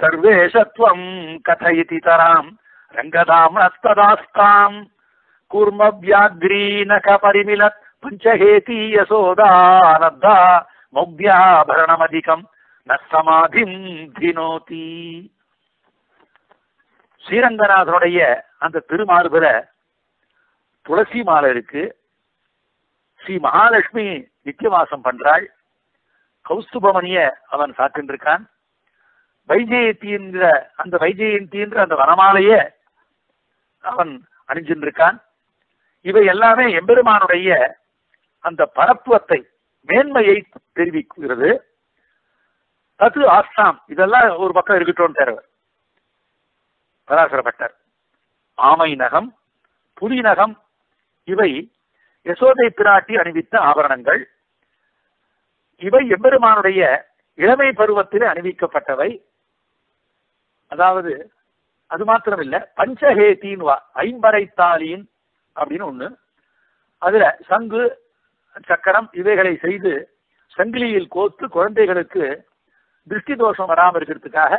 சர்வேஷத்வம் கதயதி தராம் ரங்கதாம் அஸ்ததாஸ்தாம் கூர்மவ்யாத்ரீநக பரிமிலத் பஞ்சஹேதி யசோதா நத்தா மௌக்யாபரணமதிகம் நசமாதிம் தினோதி. ஸ்ரீரங்கநாதனுடைய அந்த திருமார்பில துளசி மாலை இருக்கு, ஸ்ரீ மகாலட்சுமி நித்தியவாசம் பண்றாள், கௌஸ்துபமணிய அவன் சாத்தின்றிருக்கான், வைஜெயந்தின்ற அந்த வைஜெயந்தின்ற அந்த வனமாலைய அவன் அணிஞ்சின்றிருக்கான். இவை எல்லாமே எம்பெருமானுடைய அந்த பரத்துவத்தை மேன்மையை தெரிவிக்கிறது. அது ஆஸ்தாம், இதெல்லாம் ஒரு பக்கம் இருக்கட்டும். தேர்வர் பராசரப்பட்டர் ஆமை நகம் புலி நகம் இவை யசோதை பிராட்டி அணிவித்த ஆபரணங்கள். இவை எம்பெருமானுடைய இளமை பருவத்திலே அணிவிக்கப்பட்டவை. அதாவது அது மாத்திரமில்ல, பஞ்சஹேத்தின் ஐம்பரை தாலியின் அப்படின்னு ஒண்ணு, அதுல சங்கு சக்கரம் இவைகளை செய்து சங்கிலியில் கோத்து குழந்தைகளுக்கு திருஷ்டி தோஷம் வராமல் இருக்கிறதுக்காக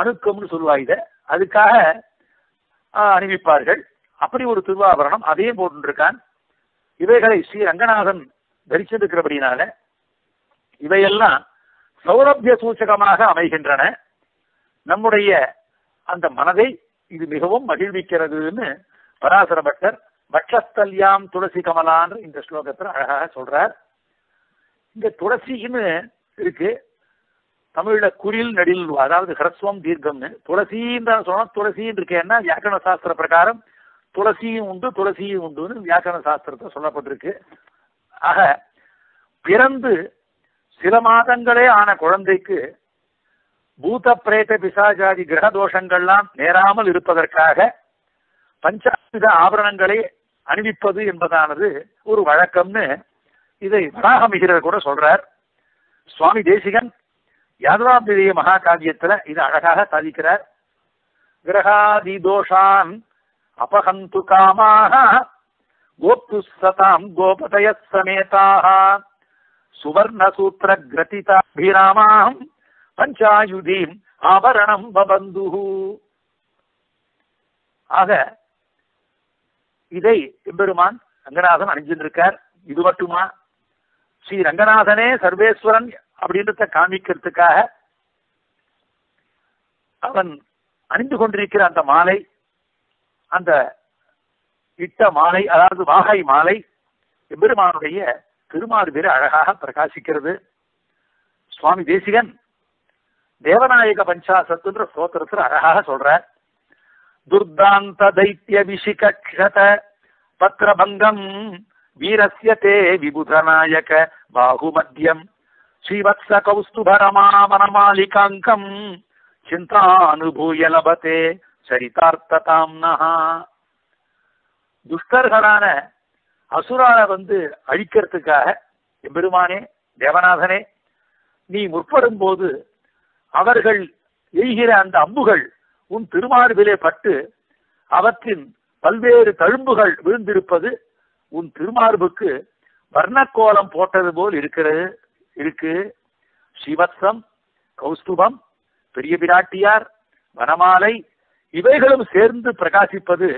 அணுக்கம்னு சொல்லுவாங்க, இதை அதுக்காக அணிவிப்பார்கள். அப்படி ஒரு திருவாபரணம் அதையும் போட்டுருக்கான். இவைகளை ஸ்ரீ ரங்கநாதன் தரிச்சிருக்கிறபடினால இவையெல்லாம் சௌரபிய சூச்சகமாக அமைகின்றன. நம்முடைய அந்த மனதை இது மிகவும் மகிழ்விக்கிறதுன்னு பராசர பட்டர் பட்சஸ்தல்யாம் துளசி கமலான்னு இந்த ஸ்லோகத்துல அழகாக சொல்றார். இந்த துளசின்னு இருக்கு, தமிழ்ல குரில் நடில், அதாவது ஹிரஸ்வம் தீர்க்கம்னு துளசின்னு சொன்னா துளசின்னு இருக்கேன்னா வியாக்கரண சாஸ்திர பிரகாரம் துளசியும் உண்டு துளசியும் உண்டுன்னு வியாக்கரண சாஸ்திரத்தை சொல்லப்பட்டிருக்கு. ஆக பிறந்து சில மாதங்களே ஆன குழந்தைக்கு பூத பிரேத பிசாஜாதி கிரக தோஷங்கள்லாம் நேராமல் இருப்பதற்காக பஞ்சாவித ஆபரணங்களை அணிவிப்பது என்பதானது ஒரு வழக்கம்னு இதை வராகமிகிறர் கூட சொல்றார். சுவாமி தேசிகன் யாதவாம்பிரிய மகா காவியத்துல இதை அழகாக சாதிக்கிறார். கிரகாதி தோஷான் அபஹந்து காமாக கோப்து சதாம் கோபதய சமேதாக சுவர்ண சூத்திர கிரதிதாபிராமாம் பஞ்சாயுதீம் ஆபரணம் பபந்து. ஆக இதை எம்பெருமான் ரங்கநாதன் அணிஞ்சிருக்கார். இது மட்டுமா ஸ்ரீ ரங்கநாதனே சர்வேஸ்வரன் அப்படின்றத காமிக்கிறதுக்காக அவன் அணிந்து கொண்டிருக்கிற அந்த மாலை, அந்த இட்ட மாலை, அதாவது வாகை மாலை எம்பெருமானுடைய திருமார்பிலே அழகாக பிரகாசிக்கிறது. சுவாமி தேசிகன் தேவநாயக பஞ்சாசத்துன்ற ஸ்தோத்திரத்துல அழகாக சொல்றார். துர்தாந்த தைத்திய விஷிகக்ஷத பத்ரபங்கம் வீரஸ்ய தே விபுதநாயக பாகுமத்யம் ஸ்ரீவத்ஸ கௌஸ்துபரமாவனமாலிகாங்கம் சிந்தானுபூய லபதே சரிதார்த்ததாம்னஹ. துஷ்டர்களான அசுரால வந்து அழிக்கிறதுக்காக எம்பெருமானே தேவநாதனே நீ முற்படும் போது அவர்கள் எய்கிற அந்த அம்புகள் உன் திருமார்பிலே பட்டு அவற்றின் பல்வேறு தழும்புகள் விழுந்திருப்பது உன் திருமார்புக்கு வர்ணக்கோலம் போட்டது போல் இருக்கிறது இருக்கு. ஸ்ரீவத்ஸம், கௌஸ்துபம், பெரிய பிராட்டியார், வனமாலை இவைகளும் சேர்ந்து பிரகாசிப்பது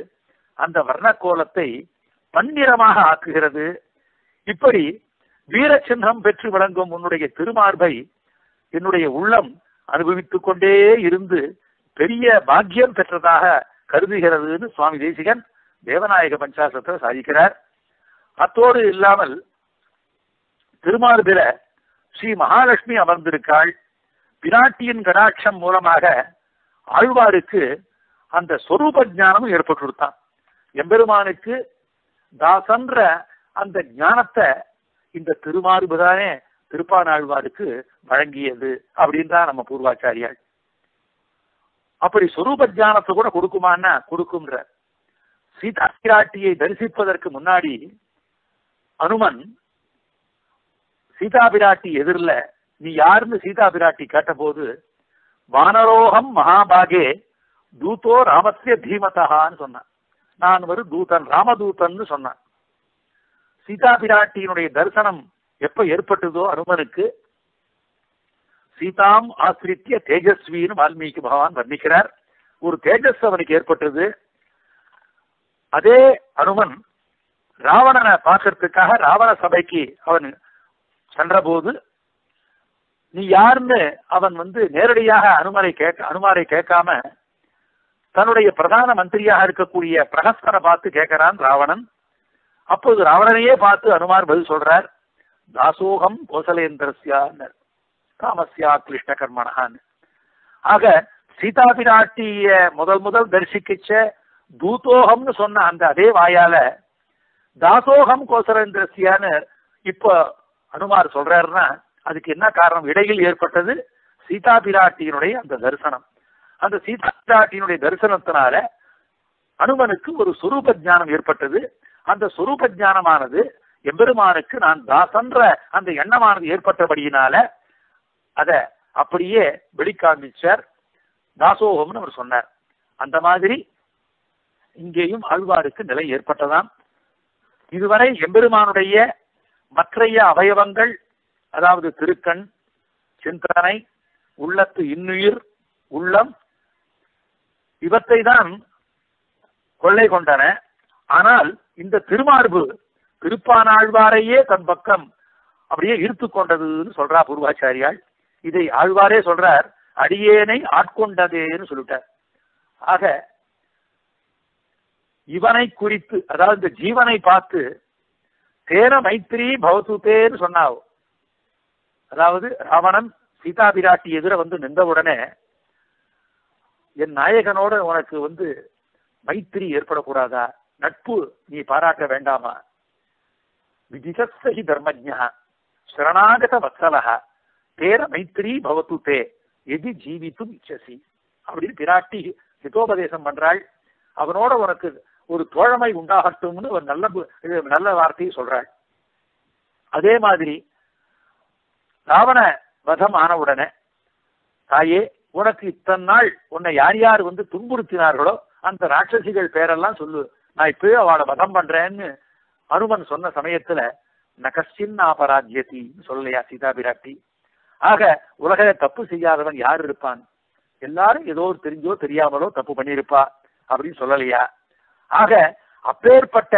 அந்த வர்ணக்கோலத்தை பன்னிறமாக ஆக்குகிறது. இப்படி வீரச்சின்னம் பெற்று விளங்கும் உன்னுடைய திருமார்பை என்னுடைய உள்ளம் அனுபவித்துக் கொண்டே இருந்து பெரிய பாக்கியம் பெற்றதாக கருதுகிறதுன்னு சுவாமி தேசிகன் தேவநாயக பஞ்சாசத்தை சாதிக்கிறார். அத்தோடு இல்லாமல் திருமார்பில ஸ்ரீ மகாலட்சுமி அமர்ந்திருக்காள். பிராட்டியின் கடாட்சம் மூலமாக ஆழ்வாருக்கு அந்த சொரூப ஞானமும் ஏற்பட்டு கொடுத்தான். எம்பெருமானுக்கு தாசன்ற அந்த ஞானத்தை இந்த திருமார்புதானே திருப்பாணாழ்வாருக்கு வழங்கியது அப்படின்றா நம்ம பூர்வாச்சாரியாள். அப்படி சொரூப ஞானத்தை கூட கொடுக்குமான்னா கொடுக்கும்ன்ற. சீதா பிராட்டியை தரிசிப்பதற்கு முன்னாடி அனுமன் சீதா பிராட்டி எதிரில் நீ யாருன்னு சீதா பிராட்டி கேட்ட போது வானரோகம் மகாபாகே தூதோ ராமத்ய தீமதஹான்னு சொன்னான். நான் ஒரு தூதன், ராமதூதன் சொன்னான். சீதா பிராட்டியினுடைய தரிசனம் எப்ப ஏற்பட்டதோ அனுமனுக்கு, சீதாம் ஆசிரித்திய தேஜஸ்வின்னு வால்மீகி பகவான் வர்ணிக்கிறார். ஒரு தேஜஸ் அவனுக்கு ஏற்பட்டது. அதே அனுமன் ராவணனை பார்க்கறதுக்காக ராவண சபைக்கு அவன் சென்ற போது நீ யாருன்னு அவன் வந்து நேரடியாக அனுமனை கேட்க அனுமாரை கேட்காம தன்னுடைய பிரதான மந்திரியாக இருக்கக்கூடிய பிரகஸ்பரை பார்த்து கேட்கிறான் ராவணன். அப்போது ராவணனையே பார்த்து அனுமார் பதில் சொல்றார். தாசோகம் கோசலேந்திரஸ்யார் காமஸ்யா கிருஷ்ண கர்மனஹான்னு. ஆக சீதா பிராட்டிய முதல் முதல் தரிசிக்கிச்ச தூதோகம்னு சொன்ன அந்த அதே வாயால தாசோகம் கோசலேந்திரஸ்யான்னு இப்போ அனுமார் சொல்றாருன்னா அதுக்கு என்ன காரணம்? இடையில் ஏற்பட்டது சீதா பிராட்டியினுடைய அந்த தரிசனம். அந்த சீதா பிராட்டியினுடைய தரிசனத்தினால அனுமனுக்கு ஒரு சுரூப ஞானம் ஏற்பட்டது. அந்த சுரூப ஞானமானது எம்பெருமானுக்கு நான் தாசன்ற அந்த எண்ணமானது ஏற்பட்டபடியினால அத அப்படியே வெளிக்காமிச்சார். தாசோகம்னு அவர் சொன்னார். அந்த மாதிரி இங்கேயும் ஆழ்வாருக்கு நிலை ஏற்பட்டதாம். இதுவரை எம்பெருமானுடைய மற்றைய அவயவங்கள், அதாவது திருக்கண், சிந்தனை, உள்ளத்து இன்னுயிர், உள்ளம், இவற்றை தான் கொள்ளை கொண்டன. ஆனால் இந்த திருமார்பு திருப்பானாழ்வாரையே தன் பக்கம் அப்படியே ஈர்த்து கொண்டதுன்னு சொல்றா பூர்வாச்சாரியால். இதை ஆழ்வாரே சொல்றார், அடியேனை ஆட்கொண்டதேன்னு சொல்லிட்டார். ஆக இவனை குறித்து, அதாவது இந்த ஜீவனை பார்த்து தேன மைத்திரி பவத்துதேன்னு சொன்னாவோ, அதாவது ராவணன் சீதா பிராட்டி எதிர வந்து நின்றவுடனே என் நாயகனோட உனக்கு வந்து மைத்திரி ஏற்படக்கூடாதா, நட்பு நீ பாராட்ட வேண்டாமா? விதிசஸ்ஸஹி தர்மஜ்ஞா சரணாகத வத்சலஹ தேர மைத்திரி பவத்து தே எதி ஜீவித்தும் இச்சசி அப்படின்னு பிராட்டி ஹிதோபதேசம் பண்றாள். அவனோட உனக்கு ஒரு தோழமை உண்டாகட்டும்னு ஒரு நல்ல நல்ல வார்த்தையை சொல்றாள். அதே மாதிரி ராவண வதம் ஆனவுடனே தாயே உனக்கு இத்தனை நாள் உன்னை யார் யார் வந்து துன்புறுத்தினார்களோ அந்த ராட்சசிகள் பேரெல்லாம் சொல்லு, நான் இப்பவே அவளை வதம் பண்றேன்னு அனுமன் சொன்ன சமயத்துல நகசின் ஆபராஜ்யத்தின்னு சொல்லலையா சீதா பிராட்டி? ஆக உலக தப்பு செய்யாதவன் யார் இருப்பான்? எல்லாரும் ஏதோ ஒரு தெரிஞ்சோ தெரியாமலோ தப்பு பண்ணியிருப்பா அப்படின்னு சொல்லலையா? ஆக அப்பேற்பட்ட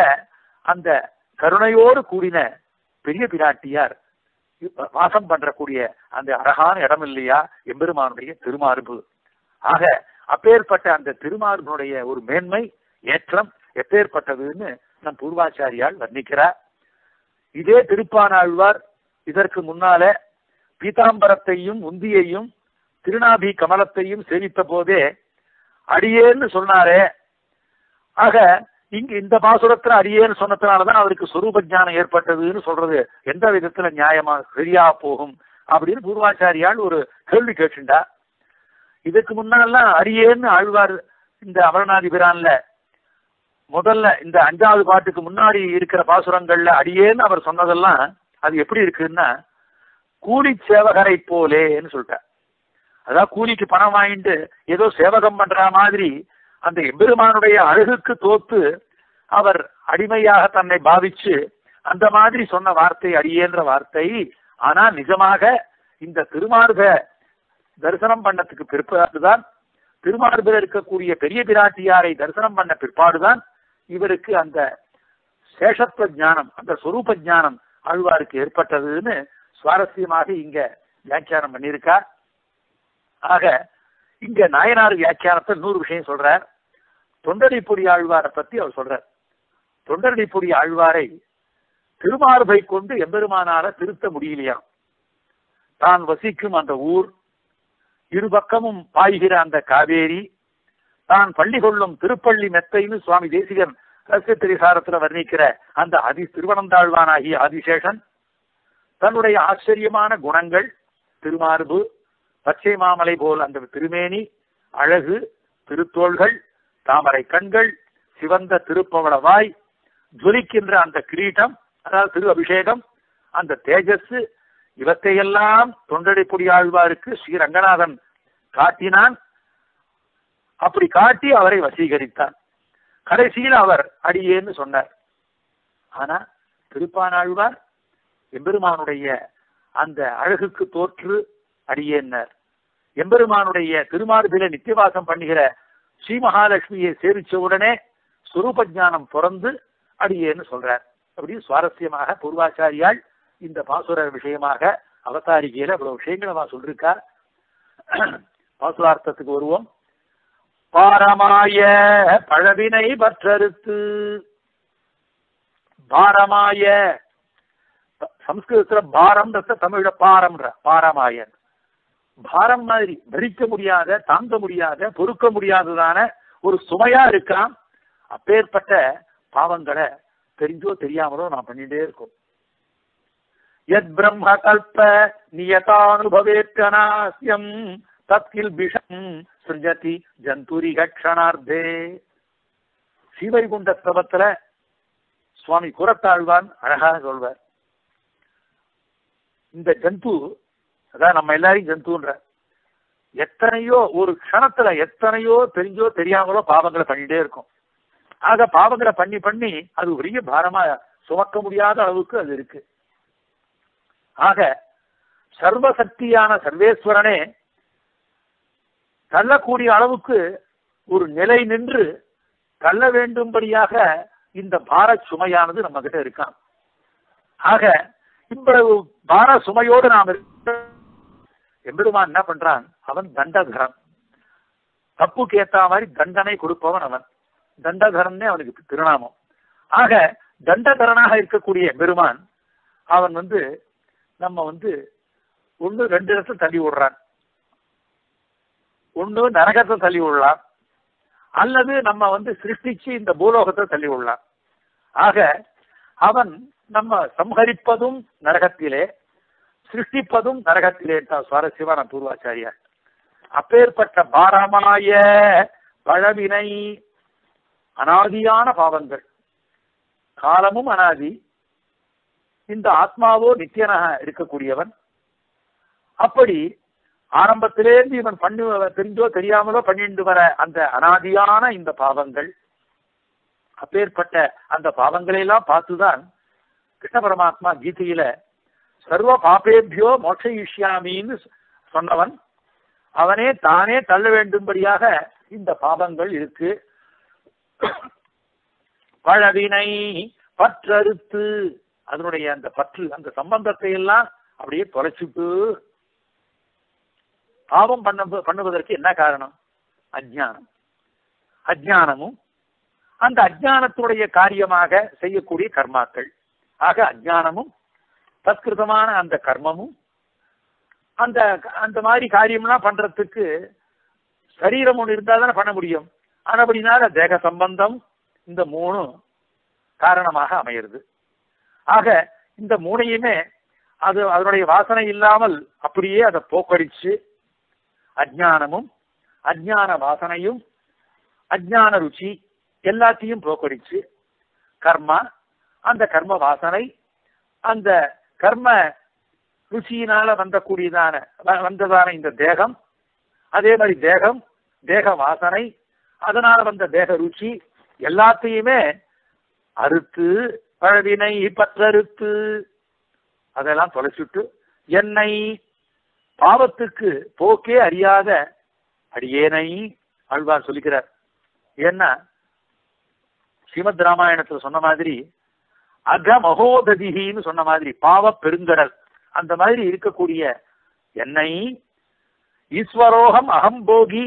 அந்த கருணையோடு கூடின பெரிய பிராட்டியார் வாசம் பண்றக்கூடிய அந்த அழகான இடம் இல்லையா எம்பெருமானுடைய திருமார்பு. ஆக அப்பேற்பட்ட அந்த திருமார்பனுடைய ஒரு மேன்மை ஏற்றம் எப்பேற்பட்டதுன்னு நம் பூர்வாச்சாரியால் வர்ணிக்கிறார். இதே திருப்பானாழ்வார் இதற்கு முன்னால பீதாம்பரத்தையும் உந்தியையும் திருநாபி கமலத்தையும் சேவித்த போதே அடியேன்னு சொன்னாரே, ஆக இங்கு இந்த பாசுரத்துல அடியேன்னு சொன்னதுனாலதான் அவருக்கு சொரூப ஞானம் ஏற்பட்டதுன்னு சொல்றது எந்த விதத்துல நியாயமா சரியா போகும் அப்படின்னு பூர்வாச்சாரியால் ஒரு கேள்வி கேட்டுண்டா. இதுக்கு முன்னாலாம் அடியேன்னு ஆழ்வார் இந்த அமலனாதிபிரான்ல முதல்ல இந்த அஞ்சாவது பாட்டுக்கு முன்னாடி இருக்கிற பாசுரங்கள்ல அடியேன்னு அவர் சொன்னதெல்லாம் அது எப்படி இருக்குன்னா கூலி சேவகரை போலேன்னு சொல்லிட்டார். அதான் கூலிக்கு பணம் வாங்கிட்டு ஏதோ சேவகம் பண்ற மாதிரி அந்த எம்பெருமானுடைய அழகுக்கு தோத்து அவர் அடிமையாக தன்னை பாவிச்சு அந்த மாதிரி சொன்ன வார்த்தை அடியேன்ற வார்த்தை. ஆனா நிஜமாக இந்த திருமார்ப தரிசனம் பண்ணதுக்கு பிற்பாடுதான், திருமார்பில் இருக்கக்கூடிய பெரிய பிராட்டியாரை தரிசனம் பண்ண பிற்பாடுதான் இவருக்கு அந்த சேஷத்துவ ஞானம், அந்த சொரூப ஞானம் ஆழ்வாருக்கு ஏற்பட்டதுன்னு சுவாரஸ்யமாக இங்க வியாக்கியானம் பண்ணியிருக்கார். ஆக இங்க நாயனார் வியாக்கியானத்தை நூறு விஷயம் சொல்றார். தொண்டடிப்பொடி ஆழ்வாரை பத்தி அவர் சொல்றார். தொண்டடிப்பொடி ஆழ்வாரை திருமார்பை கொண்டு எம்பெருமானார திருத்த முடியலையாம். தான் வசிக்கும் அந்த ஊர், இருபக்கமும் பாய்கிற அந்த காவேரி, தான் பள்ளி கொள்ளும் திருப்பள்ளி மெத்தைன்னு சுவாமி தேசிகன் ரசிய திரிசாரத்துல வர்ணிக்கிற அந்த அதி திருவனந்தாழ்வானாகிய ஆதிசேஷன், தன்னுடைய ஆச்சரியமான குணங்கள், திருமார்பு, பச்சை மாமலை போல் அந்த திருமேனி, அழகு, திருத்தோள்கள், தாமரை கண்கள், சிவந்த திருப்பவள வாய், ஜொலிக்கின்ற அந்த கிரீட்டம் அதாவது திரு அபிஷேகம், அந்த தேஜஸ், இவற்றையெல்லாம் தொண்டடிப்பொடி ஆழ்வாருக்கு ஸ்ரீரங்கநாதன் காட்டினான். அப்படி காட்டி அவரை வசீகரித்தான். கடைசியில் அவர் அடியேன்னு சொன்னார். ஆனா திருப்பானாழ்வார் எம்பெருமானுடைய அந்த அழகுக்கு தோற்று அடியேன்னார். எம்பெருமானுடைய திருமார்பில நித்தியவாசம் பண்ணுகிற ஸ்ரீ மகாலட்சுமியை சேவிச்ச உடனே சுரூப ஞானம் பிறந்து அடியேன்னு சொல்றார். அப்படி சுவாரஸ்யமாக பூர்வாச்சாரியால் இந்த பாசுரர் விஷயமாக அவதாரிகையில இவ்வளவு விஷயங்களை சொல்லிருக்கார். பாசுரார்த்தத்துக்கு வருவோம். பாரமாய பழவினை பற்றறுத்து, பாரமாய சம்ஸ்கிருதத்துல பாரம், தமிழ பாரம்ன்ற பாரமாயன், பாரம் மாதிரி பறிக்க முடியாத, தாங்க முடியாத, பொறுக்க முடியாததான ஒரு சுமையா இருக்கான். அப்பேற்பட்ட பாவங்களை தெரிஞ்சோ தெரியாமலோ நான் பண்ணிட்டே இருக்கோம். யத் பிரம்ம கல்ப நியதானுபவேத்கனாஸ்யம் தத்கில் விஷம் சிருஜதி ஜந்துரிக க்ஷணார்த்தே. ஸ்ரீவைகுண்ட ஸ்தவத்துல சுவாமி குறத்தாழ்வான் அழகாக சொல்வார். இந்த ஜந்து அதான் நம்ம எல்லாரையும் ஜந்துன்ற எத்தனையோ ஒரு க்ஷணத்துல எத்தனையோ தெரிஞ்சோ தெரியாமலோ பாவங்களை பண்ணிட்டே இருக்கும். ஆக பாவங்களை பண்ணி பண்ணி அது பெரிய பாரமா சுமக்க முடியாத அளவுக்கு அது இருக்கு. ஆக சர்வசக்தியான சர்வேஸ்வரனே தள்ளக்கூடிய அளவுக்கு ஒரு நிலை நின்று தள்ள வேண்டும்படியாக இந்த பார சுமையானது நம்ம கிட்ட இருக்கான். ஆக இவ்வளவு பார சுமையோடு நாம் இருக்க எம்பெருமான் என்ன பண்றான், அவன் தண்டகரன். தப்புக்கு ஏத்த மாதிரி தண்டனை கொடுப்பவன் அவன், தண்டகரன்னே அவனுக்கு திருநாமம். ஆக தண்டகரனாக இருக்கக்கூடிய எம்பெருமான் அவன் வந்து நம்ம வந்து ஒண்ணு ரெண்டு இடத்துல தள்ளி விடுறான். ஒண்ணு நரகத்தை தள்ளி விடலாம், அல்லது நம்ம வந்து சிருஷ்டிச்சு இந்த பூலோகத்தை தள்ளி விடலாம். ஆக அவன் நம்ம சம்ஹரிப்பதும் நரகத்திலே, சிருஷ்டிப்பதும் நரகத்திலே தான் சுவாரஸ்யமான பூர்வாச்சாரியார். அப்பேற்பட்ட பாரமாய பழவினை, அனாதியான பாவங்கள், காலமும் அனாதி, இந்த ஆத்மாவோ நித்தியனாக இருக்கக்கூடியவன். அப்படி ஆரம்பத்திலேருந்து இவன் பண்ண தெரிஞ்சோ தெரியாமலோ பண்ணிட்டு வர அந்த அனாதியான இந்த பாவங்கள், அப்பேற்பட்ட அந்த பாவங்களையெல்லாம் பார்த்துதான் கிருஷ்ண பரமாத்மா கீதையில சர்வ பாபேபியோ மோட்சயிஷ்யாமின்னு சொன்னவன் அவனே தானே தள்ள வேண்டும்படியாக இந்த பாவங்கள் இருக்கு. பழவினை பற்றறுத்து அதனுடைய அந்த பற்று அந்த சம்பந்தத்தை எல்லாம் அப்படியே தொலைச்சிட்டு பாவம் பண்ண பண்ணுவதற்கு என்ன காரணம்? அஞ்ஞானம். அஞ்ஞானமும் அந்த அஞ்ஞானத்துடைய காரியமாக செய்யக்கூடிய கர்மாக்கள். ஆக அஞ்ஞானமும் சத்கிருதமான அந்த கர்மமும் அந்த அந்த மாதிரி காரியம்லாம் பண்றதுக்கு சரீரம் ஒன்று இருந்தால் தானே பண்ண முடியும். ஆனபடினால தேக சம்பந்தம் இந்த மூணும் காரணமாக அமையிறது. ஆக இந்த மூணையுமே அது அதனுடைய வாசனை இல்லாமல் அப்படியே அதை போக்கடிச்சு அஜ்ஞானமும் அஜ்ஞான வாசனையும் அஜ்ஞான ருச்சி எல்லாத்தையும் போக்கடிச்சு கர்மா, அந்த கர்ம வாசனை, அந்த கர்ம ருச்சியினால வந்தக்கூடியதான வந்ததான இந்த தேகம், அதே மாதிரி தேகம் தேக வாசனை, அதனால வந்த தேக ருச்சி எல்லாத்தையுமே அறுத்து பழவினை பற்றறுத்து அதெல்லாம் தொலைச்சுட்டு என்னை பாவத்துக்கு போக்கே அறியாத அடியேனை ஆழ்வார் சொல்லிக்கிறார். ஏன்னா ஸ்ரீமத் ராமாயணத்துல சொன்ன மாதிரி அகமகோததிகின்னு சொன்ன மாதிரி பாவ பெருங்கடல் அந்த மாதிரி இருக்கக்கூடிய என்னை ஈஸ்வரோகம் அகம்போகி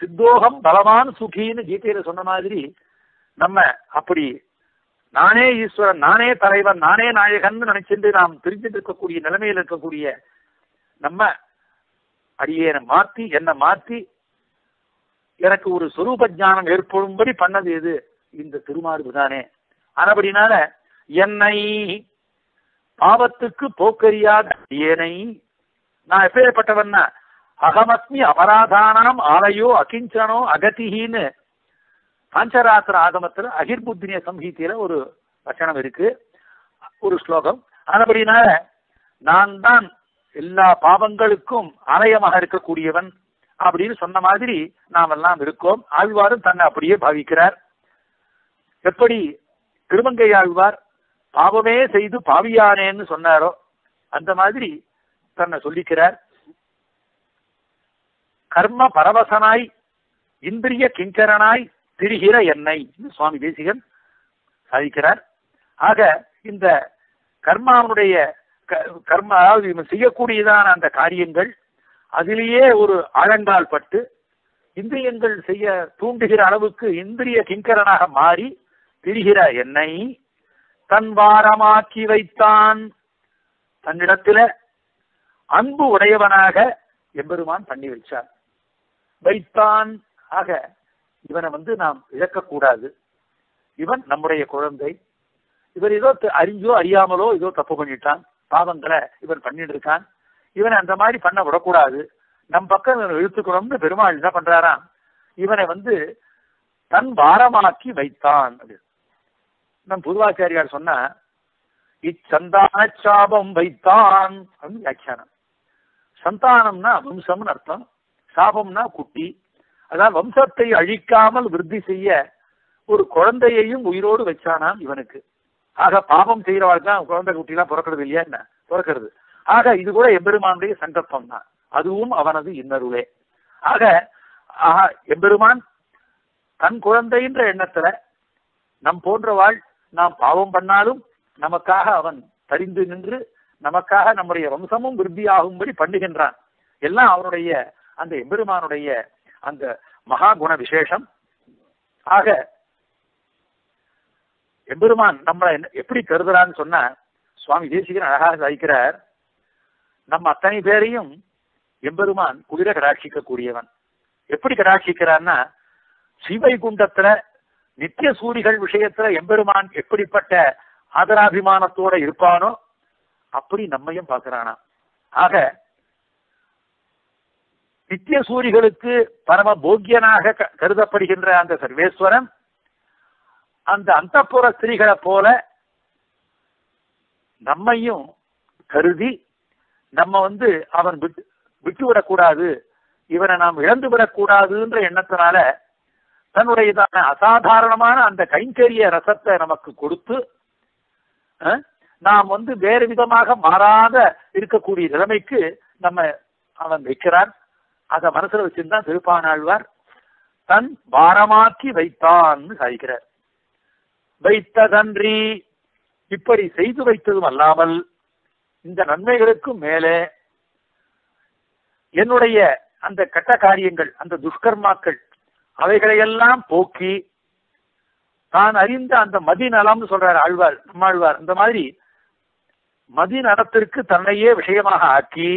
சித்தோகம் பலவான் சுகின்னு கீதையில சொன்ன மாதிரி நம்ம அப்படி நானே ஈஸ்வரன், நானே தலைவன், நானே நாயகன் நினைச்சிட்டு நாம் தெரிஞ்சுட்டு இருக்கக்கூடிய நிலைமையில் இருக்கக்கூடிய நம்ம அடியேனை மாத்தி என்னை மாத்தி எனக்கு ஒரு சொரூப ஞானம் ஏற்படும்படி பண்ணது எது? இந்த திருமார்பு தானே. ஆனபடினால என்னை பாவத்துக்கு போக்கறியாத அடியேனை, நான் எப்பேற்பட்டவன்னா அகமஸ்மி அபராதானாம் ஆலயோ அகிஞ்சனோ அகதிஹின்னு பாஞ்சராத்திர ஆகமத்துல அகிர்புத்தினிய சம்ஹீதியில ஒரு வசனம் இருக்கு, ஒரு ஸ்லோகம். ஆனபடினால நான் தான் எல்லா பாவங்களுக்கும் ஆலயமாக இருக்கக்கூடியவன் அப்படின்னு சொன்ன மாதிரி நாம் எல்லாம் இருக்கோம். ஆழ்வாரும் தன்னை அப்படியே பாவிக்கிறார். எப்படி திருமங்கை ஆழ்வார் பாவமே செய்து பாவியானேன்னு சொன்னாரோ அந்த மாதிரி தன்னை சொல்லிக்கிறார். கர்ம பரவசனாய் இந்திரிய கிங்கரனாய் திரிகிற என்னை சுவாமி தேசிகன் சாதிக்கிறார். ஆக இந்த கர்மாவுடைய கர்ம அதாவது செய்யக்கூடியதான அந்த காரியங்கள் அதிலேயே ஒரு ஆழங்கால் பட்டு இந்திரியங்கள் செய்ய தூண்டுகிற அளவுக்கு இந்திரிய கிங்கரனாக மாறி திரிகிற என்னை தன் வாரமாக்கி வைத்தான், தன்னிடத்துல அன்பு உடையவனாக எம்பெருமான் பண்ணி வைச்சார் வைத்தான். ஆக இவனை வந்து நாம் இழக்கக்கூடாது. இவன் நம்முடைய குழந்தை, இவர் ஏதோ அறிஞ்சோ அறியாமலோ ஏதோ தப்பு பண்ணிட்டான், பாவங்களை இவன் பண்ணிட்டு இருக்கான், இவனை அந்த மாதிரி பண்ண விடக்கூடாது, நம் பக்கம் இவனை இழுத்துக்கணும்னு பெருமாள் என்ன பண்றாராம், இவனை வந்து தன் பாரமாக்கி வைத்தான். நம் பூர்வாச்சாரியார் சொன்ன இச்சந்தான சாபம் வைத்தான் அப்படின்னு வியாக்கியானம். சந்தானம்னா வம்சம்னு அர்த்தம், சாபம்னா குட்டி. அதான் வம்சத்தை அழிக்காமல் விருத்தி செய்ய ஒரு குழந்தையையும் உயிரோடு வச்சானாம் இவனுக்கு. ஆக பாவம் செய்யறவாள் தான் குழந்தை குட்டிலாம் பிறக்கிறது இல்லையா, என்ன பிறக்கிறது. ஆக இது கூட எம்பெருமானுடைய சங்கல்பம் தான், அதுவும் அவனது இன்னருளே. ஆக ஆக எம்பெருமான் தன் குழந்தைன்ற எண்ணத்துல நம் போன்றவாள் நாம் பாவம் பண்ணாலும் நமக்காக அவன் தரிந்து நின்று நமக்காக நம்முடைய வம்சமும் விருத்தியாகும்படி பண்ணுகின்றான். எல்லாம் அவனுடைய அந்த எம்பெருமானுடைய அந்த மகா குண விசேஷம். ஆக எம்பெருமான் நம்மளை எப்படி கருதுறான்னு சொன்ன சுவாமி தேசிகன் அழகாக சாதிக்கிறார். நம்ம அத்தனை பேரையும் எம்பெருமான் குளிர கடாட்சிக்க கூடியவன். எப்படி கடாட்சிக்கிறான்னா சிவைகுண்டத்துல நித்திய சூரிகள் விஷயத்துல எம்பெருமான் எப்படிப்பட்ட ஆதராபிமானத்தோட இருப்பானோ அப்படி நம்மையும் பார்க்கிறானா. ஆக நித்திய சூரிகளுக்கு பரம போக்கியனாக கருதப்படுகின்ற அந்த சர்வேஸ்வரன் அந்த அந்தப்புற ஸ்திரீகளை போல நம்மையும் கருதி நம்ம வந்து அவன் விட்டு விட்டுவிடக்கூடாது, இவனை நாம் இழந்துவிடக்கூடாதுன்ற எண்ணத்தினால தன்னுடையதான அசாதாரணமான அந்த கைங்கரிய ரசத்தை நமக்கு கொடுத்து நாம் வந்து வேறு விதமாக மாறாத இருக்கக்கூடிய நிலைமைக்கு நம்ம அவன் வைக்கிறான். அதை மனசுல வச்சிருந்தான் திருப்பான் ஆழ்வார் தன் பாரமாக்கி வைத்தான்னு சாதிக்கிறார். வைத்ததன்றி இப்படி செய்து வைத்ததும் அல்லாமல் இந்த நன்மைகளுக்கு மேலே என்னுடைய அந்த கட்ட காரியங்கள், அந்த துஷ்கர்மாக்கள் அவைகளையெல்லாம் போக்கி தான் அறிந்த அந்த மதி நலம்னு சொல்றார் ஆழ்வார் நம்மாழ்வார். இந்த மாதிரி மதி நலத்திற்கு தன்னையே விஷயமாக ஆக்கி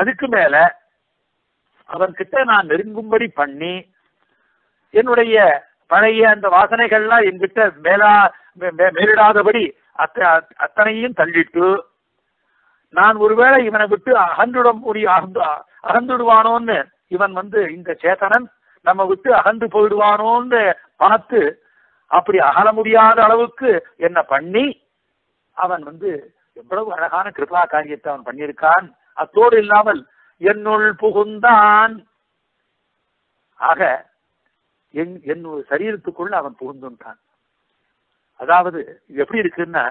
அதுக்கு மேல அவன்கிட்ட நான் நெருங்கும்படி பண்ணி என்னுடைய பழைய அந்த வாசனைகள்லாம் என்கிட்ட மேலா மேலிடாதபடி அத்த அத்தனையும் தள்ளிட்டு நான் ஒருவேளை இவனை விட்டு அகன்றுட முடிய அகன்றுடுவானோன்னு இவன் வந்து இந்த சேத்தனன் நம்ம விட்டு அகன்று போயிடுவானோன்னு பார்த்து அப்படி அகல முடியாத அளவுக்கு என்ன பண்ணி அவன் வந்து எவ்வளவு அழகான கிருபா காரியத்தை அவன் பண்ணியிருக்கான். அத்தோடு இல்லாமல் என்னுள் புகுந்தான், ஆக என் என் சரீரத்துக்குள்ள அவன் புகுந்துட்டான். அதாவது இது எப்படி இருக்குன்னா,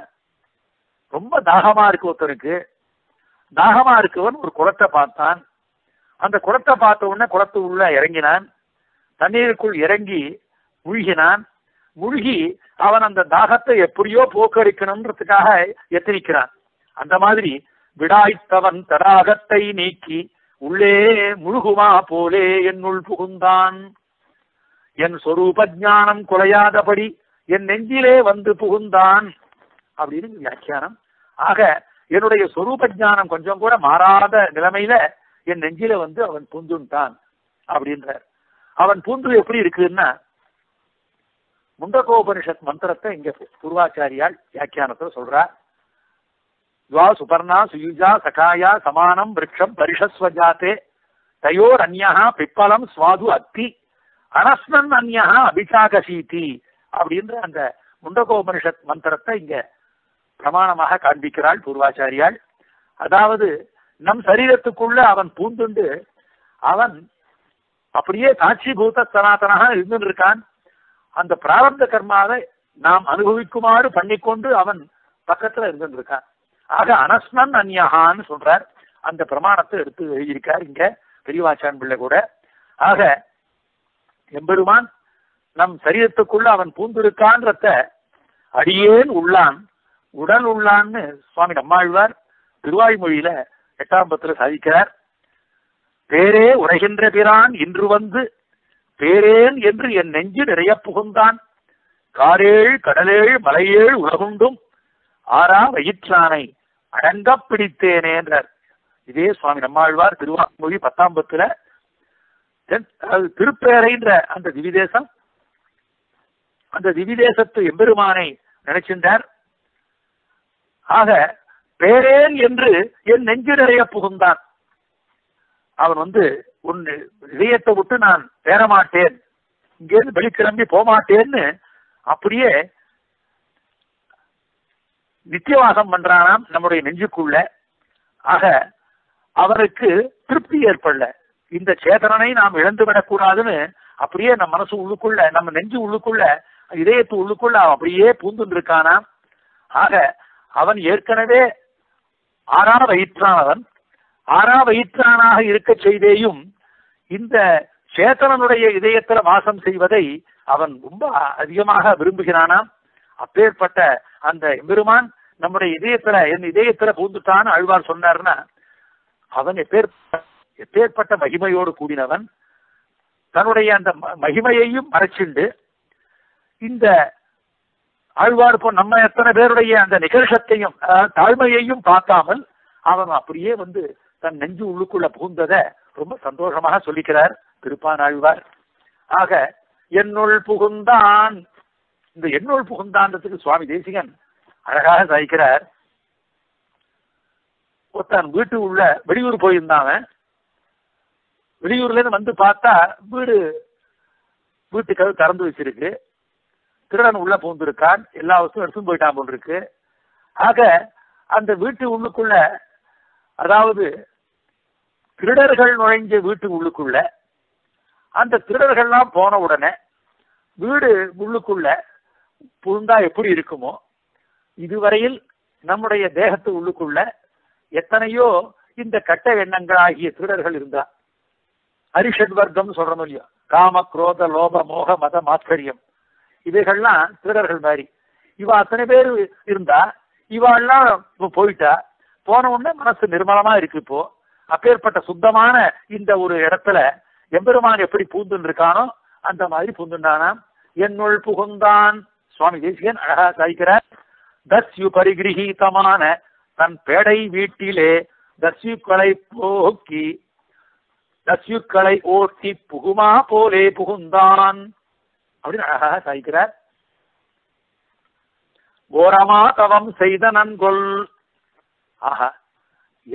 ரொம்ப தாகமா இருக்கு ஒருத்தனுக்கு, தாகமா இருக்கவன் ஒரு குளத்தை பார்த்தான். அந்த குளத்தை பார்த்த உடனே குளத்து உள்ள இறங்கினான், தண்ணீருக்குள் இறங்கி மூழ்கினான். மூழ்கி அவன் அந்த தாகத்தை எப்படியோ போக்கடிக்கணும்ன்றதுக்காக எத்தனிக்கிறான். அந்த மாதிரி விடாய்த்தவன் தடாகத்தை நீக்கி உள்ளே முழுகுமா போலே என்னுள் புகுந்தான். என் சொரூப ஞானம் குலையாதபடி என் நெஞ்சிலே வந்து புகுந்தான் அப்படின்னு வியாக்கியானம். ஆக என்னுடைய சொரூப ஞானம் கொஞ்சம் கூட மாறாத நிலைமையில என் நெஞ்சில வந்து அவன் பூந்துட்டான் அப்படின்றார். அவன் பூந்து எப்படி இருக்குன்னா, முண்டகோபனிஷத் மந்திரத்தை இங்க பூர்வாச்சாரியால் வியாக்கியானத்தை சொல்றார். துவா சுபர்ணா சுயுஜா சகாயா சமானம் விருட்சம் பரிஷஸ்வஜாத்தே தயோர் அந்யா பிப்பலம் சுவாது அத்தி அனஸ்மன் அந்யா அபிஷாகசீதி அப்படின்ற அந்த முண்டகோபனிஷத் மந்திரத்தை இங்க பிரமாணமாக காண்பிக்கிறாள் பூர்வாச்சாரியால். அதாவது நம் சரீரத்துக்குள்ள அவன் பூந்துண்டு அவன் அப்படியே சாட்சி பூத சனாதனாக இருந்துட்டு இருக்கான். அந்த பிராரப்த கர்மாவை நாம் அனுபவிக்குமாறு பண்ணிக்கொண்டு அவன் பக்கத்துல இருந்துட்டு இருக்கான். ஆக அனஸ்மன் அந்யஹான்னு சொல்றார். அந்த பிரமாணத்தை எடுத்து எழுதியிருக்கார் இங்க பெரியவாச்சான் பிள்ளை கூட. ஆக எம்பெருமான் நம் சரீரத்துக்குள்ள அவன் பூந்திருக்கான்றத அடியேன் உள்ளான் உடல் உள்ளான்னு சுவாமி நம்மாழ்வார் திருவாய்மொழியில எட்டாம் பத்துல சாதிக்கிறார். பேரே உரைகின்ற பிரான் இன்று வந்து பேரேன் என்று என் நெஞ்சு நிறைய புகுந்தான். காரேழ் கடலேழ் மலையேழ் உலகுண்டும் ஆறா வயிற்றானை அடங்க பிடித்தேனே என்றார். இதே சுவாமி நம்மாழ்வார் திருவாய்மொழி பத்தாம் பத்துல திருப்பேரைன்ற அந்த திவிதேசம், அந்த திவிதேசத்து எம்பெருமானை நினைச்சின்றார். ஆக பேரேன் என்று என் நெஞ்சு நிறைய புகுந்தான். அவன் வந்து உன் இதயத்தை விட்டு நான் பேரமாட்டேன், இங்கேருந்து வெளிக்கிளம்பி போமாட்டேன்னு அப்படியே நித்தியவாசம் பண்றானாம் நம்முடைய நெஞ்சுக்குள்ள. ஆக அவருக்கு திருப்தி ஏற்படல, இந்த சேதனனை நாம் இழந்துவிடக்கூடாதுன்னு அப்படியே நம் மனசு உள்ளுக்குள்ள நம்ம நெஞ்சு உள்ளுக்குள்ள இதயத்து உள்ளுக்குள்ள அவன் அப்படியே பூந்துருக்கானாம். ஆக அவன் ஏற்கனவே ஆறா வயிற்றானவன், ஆறா வயிற்றானாக இருக்க செய்தேயும் இந்த சேத்தனனுடைய இதயத்துல வாசம் செய்வதை அவன் ரொம்ப அதிகமாக விரும்புகிறானாம். அப்பேற்பட்ட அந்த எம்பெருமான் நம்முடைய இதயத்துல என் இதயத்துல பூந்துட்டான்னு ஆழ்வார் சொன்னார்னா அவன் எப்பேர் எப்பேற்பட்ட மகிமையோடு கூடினவன், தன்னுடைய அந்த மகிமையையும் மறைச்சிண்டு இந்த ஆழ்வார் போ நம்ம எத்தனை பேருடைய அந்த நிகழ்ச்சத்தையும் தாழ்மையையும் பார்க்காமல் அவன் அப்படியே வந்து தன் நெஞ்சு உள்ளுக்குள்ள புகுந்ததை ரொம்ப சந்தோஷமாக சொல்லிக்கிறார் திருப்பான் ஆழ்வார். ஆக என்னுள் புகுந்தான், இந்த என்னுள் புகுந்தான்றதுக்கு சுவாமி தேசிகன் அழகாக சாய்க்கிறார். தன் வீட்டு உள்ள வெளியூர் போயிருந்தான், வெளியூர்ல இருந்து வந்து பார்த்தா வீடு வீட்டுக்காக திறந்து வச்சிருக்கு, திருடன் உள்ள பூந்திருக்கான், எல்லா வசதியும் எடுத்தும் போயிட்டான் போல் இருக்கு. ஆக அந்த வீட்டு உள்ளுக்குள்ள, அதாவது திருடர்கள் நுழைஞ்ச வீட்டு உள்ளுக்குள்ள, அந்த திருடர்கள்லாம் போன உடனே வீடு உள்ளுக்குள்ள புகுந்தா எப்படி இருக்குமோ இதுவரையில் நம்முடைய தேகத்து உள்ளுக்குள்ள எத்தனையோ இந்த கட்ட எண்ணங்கள் ஆகிய திருடர்கள் இருந்தா, அரிஷட் வர்க்கம் சொல்றோம் இல்லையோ, காம குரோத லோப மோக மத மாத்கரியம், இவைகள்லாம் திருடர்கள் மாதிரி இவ அத்தனை பேர் இருந்தா இவாள்லாம் இப்போ போயிட்டா, போன உடனே மனசு நிர்மலமா இருக்கு. இப்போ அப்பேற்பட்ட சுத்தமான இந்த ஒரு இடத்துல எம்பெருமான் எப்படி பூந்துன்னு இருக்கானோ அந்த மாதிரி பூந்துண்டானா. என்னுள் புகுந்தான் சுவாமி தேசிகன் அழகா சாய்க்கிறார். தஸ்யு பரிகிரகீதமான தன் பேடை வீட்டிலே தஸ்யுக்களை போக்கி தஸ்யுக்களை ஓட்டி புகுமா போலே புகுந்தான் அப்படின்னு அழகா சாய்க்கிறார். ஓரமா தவம் செய்த நன்கொள். ஆஹா,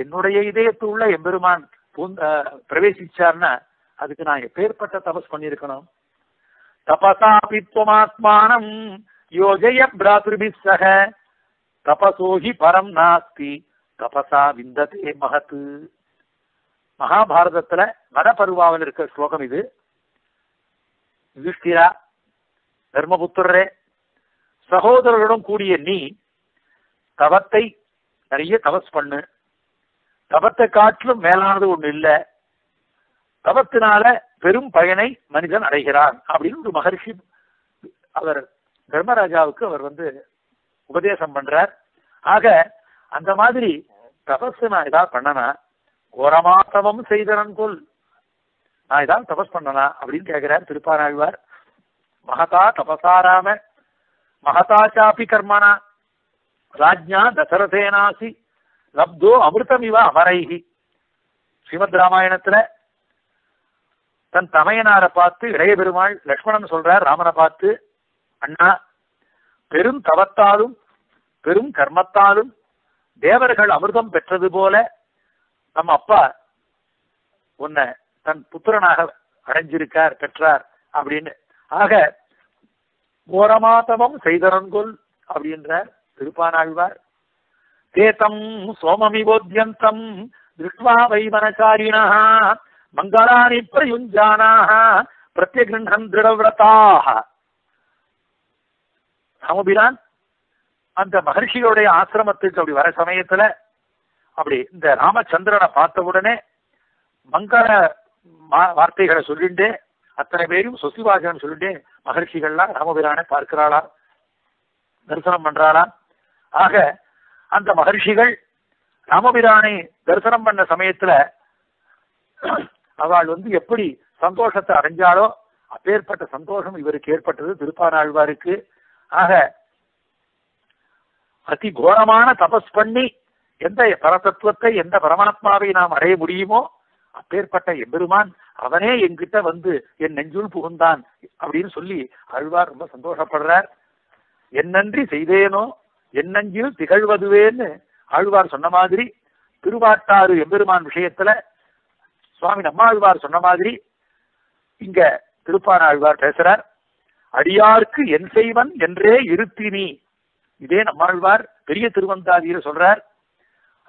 என்னுடைய இதயத்துள்ள எம்பெருமான் பிரவேசிச்சார்னா அதுக்கு நான் எப்பேற்பட்ட தபஸ் பண்ணிருக்கணும். தபசாபித்வமாத்மானம் யோஜய பிராத்ருபிஸ்ஸக தபசோஹி பரம் நாஸ்தி தபசா விந்ததே மகத். மகாபாரதத்துல வடபருவாவில் இருக்கிற ஸ்லோகம் இது. யுதிஷ்டிரா தர்மபுத்திரரே, சகோதரர்களுடன் கூடிய நீ தவத்தை நிறைய தபஸ் பண்ணு. தபத்தை காற்றிலும் மேலானது ஒண்ணு இல்ல. தபத்தினால பெரும் பயனை மனிதன் அடைகிறான் அப்படின்னு ஒரு மகர்ஷி அவர் தர்மராஜாவுக்கு அவர் வந்து உபதேசம் பண்றார். ஆக அந்த மாதிரி தபஸ் நான் ஏதாவது பண்ணனா, கோரமா தவம் செய்தனன் கொல், நான் ஏதாவது தபஸ் பண்ணனா அப்படின்னு கேட்கிறார் திருப்பான் ஆழ்வார். மகதா தபசாராம மகதா சாபி கர்மனா ராஜ்யா தசரதேனாசி லப்தோ அமிர்தமிவ அமரைஹி. ஸ்ரீமத் ராமாயணத்துல தன் தமையனாரை பார்த்து இளைய பெருமாள் லட்சுமணன் சொல்றார் ராமனை பார்த்து, அண்ணா பெரும் தவத்தாலும் பெரும் கர்மத்தாலும் தேவர்கள் அமிர்தம் பெற்றது போல நம்ம அப்பா உன்னை தன் புத்திரனாக அடைஞ்சிருக்கார், பெற்றார் அப்படின்னு. ஆக ஓரமாதவம் செய்தரன்கொள் அப்படின்றார் திருப்பானாழ்வார். தேதம் சோமமிவோத்யந்தம் திருஷ்வா வைவனசாரிணா மங்களானி பிரயுஞ்சானாக பிரத்யகிருணம் திருடவிரதாக. ராமபிரான் அந்த மகர்ஷிகளுடைய ஆசிரமத்துக்கு அப்படி வர சமயத்துல அப்படி இந்த ராமச்சந்திரனை பார்த்த உடனே மங்கள வார்த்தைகளை சொல்லிட்டு அத்தனை பேரும் சொசிவாசனம் சொல்லிட்டு மகர்ஷிகள்லாம் ராமபிரானை பார்க்கிறாளா, தரிசனம் பண்றாளா. ஆக அந்த மகர்ஷிகள் ராமபிரானை தரிசனம் பண்ண சமயத்துல அவள் வந்து எப்படி சந்தோஷத்தை அடைஞ்சாலோ அப்பேற்பட்ட சந்தோஷம் இவருக்கு ஏற்பட்டது திருப்பானாழ்வாருக்கு. ஆக அதி கோரமான தபஸ் பண்ணி எந்த பரதத்துவத்தை எந்த பரமாத்மாவை நாம் அடைய முடியுமோ அப்பேற்பட்ட எம்பெருமான் அவனே என்கிட்ட வந்து என் நெஞ்சுள் புகுந்தான் அப்படின்னு சொல்லி ஆழ்வார் ரொம்ப சந்தோஷப்படுறார். என் நன்றி செய்தேனோ என் நஞ்சில் திகழ்வதுவேன்னு ஆழ்வார் சொன்ன மாதிரி திருவாட்டாறு எம்பெருமான் விஷயத்துல சுவாமி நம்மாழ்வார் சொன்ன மாதிரி இங்க திருப்பான் ஆழ்வார் பேசுறார். அடியார்க்கு என் செய்வன் என்றே இருத்தினி. இதே நம்மாழ்வார் பெரிய திருவந்தாதியில சொல்றார்.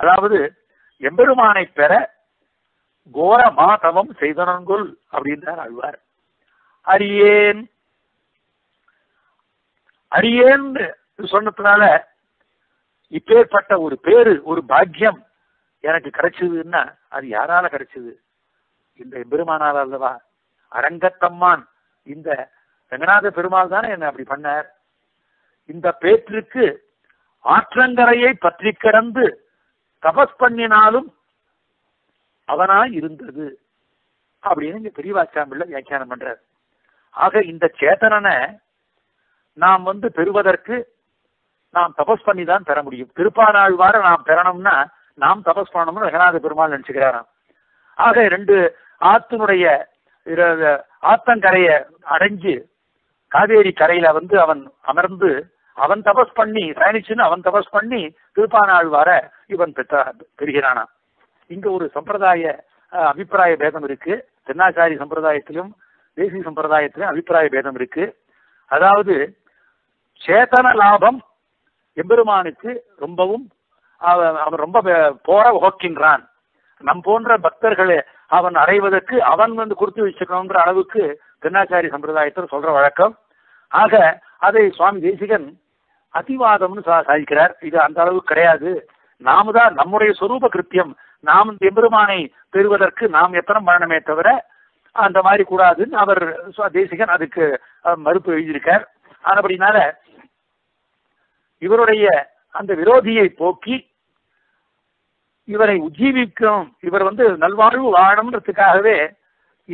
அதாவது எம்பெருமானை பெற கோர மாதவம் செய்தனன்குள் அப்படின்றார் ஆழ்வார். அரியேன் அரியேன் சொன்னதுனால இப்பேற்பட்ட ஒரு பேரு ஒரு பாக்கியம் எனக்கு கிடைச்சதுன்னா அது யாரால கிடைச்சது? இந்த எம்பெருமானால அல்லவா. அரங்கத்தம்மான் இந்த ரங்கநாத பெருமாள் தானே என்ன அப்படி பண்ணார். இந்த பேற்றுக்கு ஆற்றங்கரையை பற்றி கடந்து தபஸ் பண்ணினாலும் அவனா இருந்தது அப்படின்னு இங்க பெரியவாச்சாம்பிள்ள வியாக்கியானம் பண்றார். ஆக இந்த சேத்தனனை நாம் வந்து பெறுவதற்கு நாம் தபஸ் பண்ணி தான் பெற முடியும். திருப்பானாழ்வார நாம் பெறணும்னா நாம் தபஸ் பண்ணணும்னு ரங்கநாத பெருமாள் நினைச்சுக்கிறாராம். ஆக ரெண்டு ஆத்தினுடைய ஆத்தங்கரைய அடைஞ்சு காவேரி கரையில வந்து அவன் அமர்ந்து அவன் தபஸ் பண்ணி சயனிச்சுன்னு அவன் தபஸ் பண்ணி திருப்பானாழ்வார இவன் பெற்ற பெறுகிறானா. இங்க ஒரு சம்பிரதாய அபிப்பிராய பேதம் இருக்கு. தென்னாச்சாரி சம்பிரதாயத்திலும் தேசிய சம்பிரதாயத்திலும் அபிப்பிராய பேதம் இருக்கு. அதாவது சேதன லாபம் எம்பெருமானுக்கு ரொம்பவும் அவன் ரொம்ப போற ஓக்கின்றான். நம் போன்ற பக்தர்களை அவன் அடைவதற்கு அவன் வந்து கொடுத்து வச்சுக்கணும்ன்ற அளவுக்கு தென்னாச்சாரி சம்பிரதாயத்தில் சொல்ற வழக்கம். ஆக அதை சுவாமி தேசிகன் அதிவாதம்னு சாதிக்கிறார். இது அந்த அளவுக்கு கிடையாது. நாம தான் நம்முடைய சொரூப கிருத்தியம். நாம் இந்த எம்பெருமானை பெறுவதற்கு நாம் எத்தனை மரணமே தவிர அந்த மாதிரி கூடாதுன்னு அவர் தேசிகன் அதுக்கு மறுப்பு எழுதியிருக்கார். ஆனபடினால இவருடைய அந்த விரோதியை போக்கி இவரை உஜ்ஜீவிக்கும், இவர் வந்து நல்வாழ்வு வாழணும்ன்றதுக்காகவே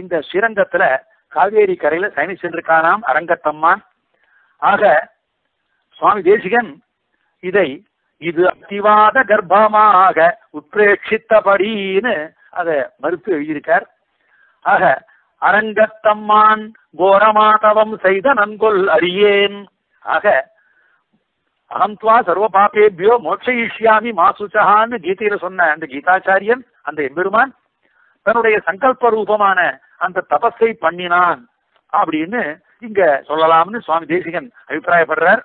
இந்த ஸ்ரீரங்கத்துல காவேரி கரையில சயனிச்சிருக்கானாம் அரங்கத்தம்மான். ஆக சுவாமி தேசிகன் இதை இது அத்திவாத கர்ப்பமாக உட்பிரேட்சித்தபடின்னு அதை மறுத்து எழுதியிருக்கார். ஆக அரங்கத்தம்மான் கோரமாதவம் செய்த நன்கொல் அறியேன். ஆக அகம்துவா சர்வ பாபேபியோ மோட்சயிஷ்யாமி மாசுச்சஹான்னு கீதையில சொன்ன அந்த கீதாச்சாரியன், அந்த எம்பெருமான் தன்னுடைய சங்கல்ப ரூபமான அந்த தபஸை பண்ணினான் அப்படின்னு இங்க சொல்லலாம்னு சுவாமி தேசிகன் அபிப்பிராயப்படுறார்.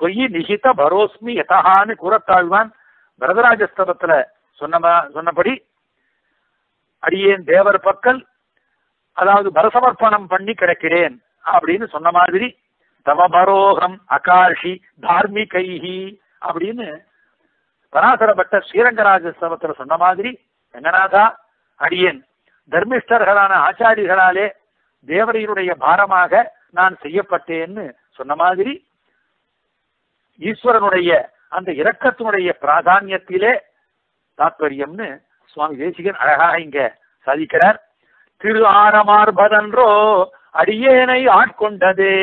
பொய் நிகித பரோஸ்மி யதான்னு கூறத்தாழ்வான் வரதராஜஸ்தபத்துல சொன்னமா சொன்னபடி அடியேன் தேவர் பக்கல், அதாவது பரசமர்ப்பணம் பண்ணி கிடக்கிறேன் அப்படின்னு சொன்ன மாதிரி தவபரோகம் அகாஷி தார்மிகைஹி அப்படின்னு பராசரப்பட்ட ஸ்ரீரங்கராஜஸ்தபத்துல சொன்ன மாதிரி ரங்கநாதா அடியேன் தர்மிஷ்டர்களான ஆச்சாரியர்களாலே தேவரையினுடைய பாரமாக நான் செய்யப்பட்டேன்னு சொன்ன மாதிரி ஈஸ்வரனுடைய அந்த இரக்கத்தினுடைய பிராதான்யத்திலே தாத்பரியம்னு சுவாமி தேசிகன் அழகாக இங்க சாதிக்கிறார். திரு ஆரமார்பதன்றோ அடியேனை ஆட்கொண்டதே,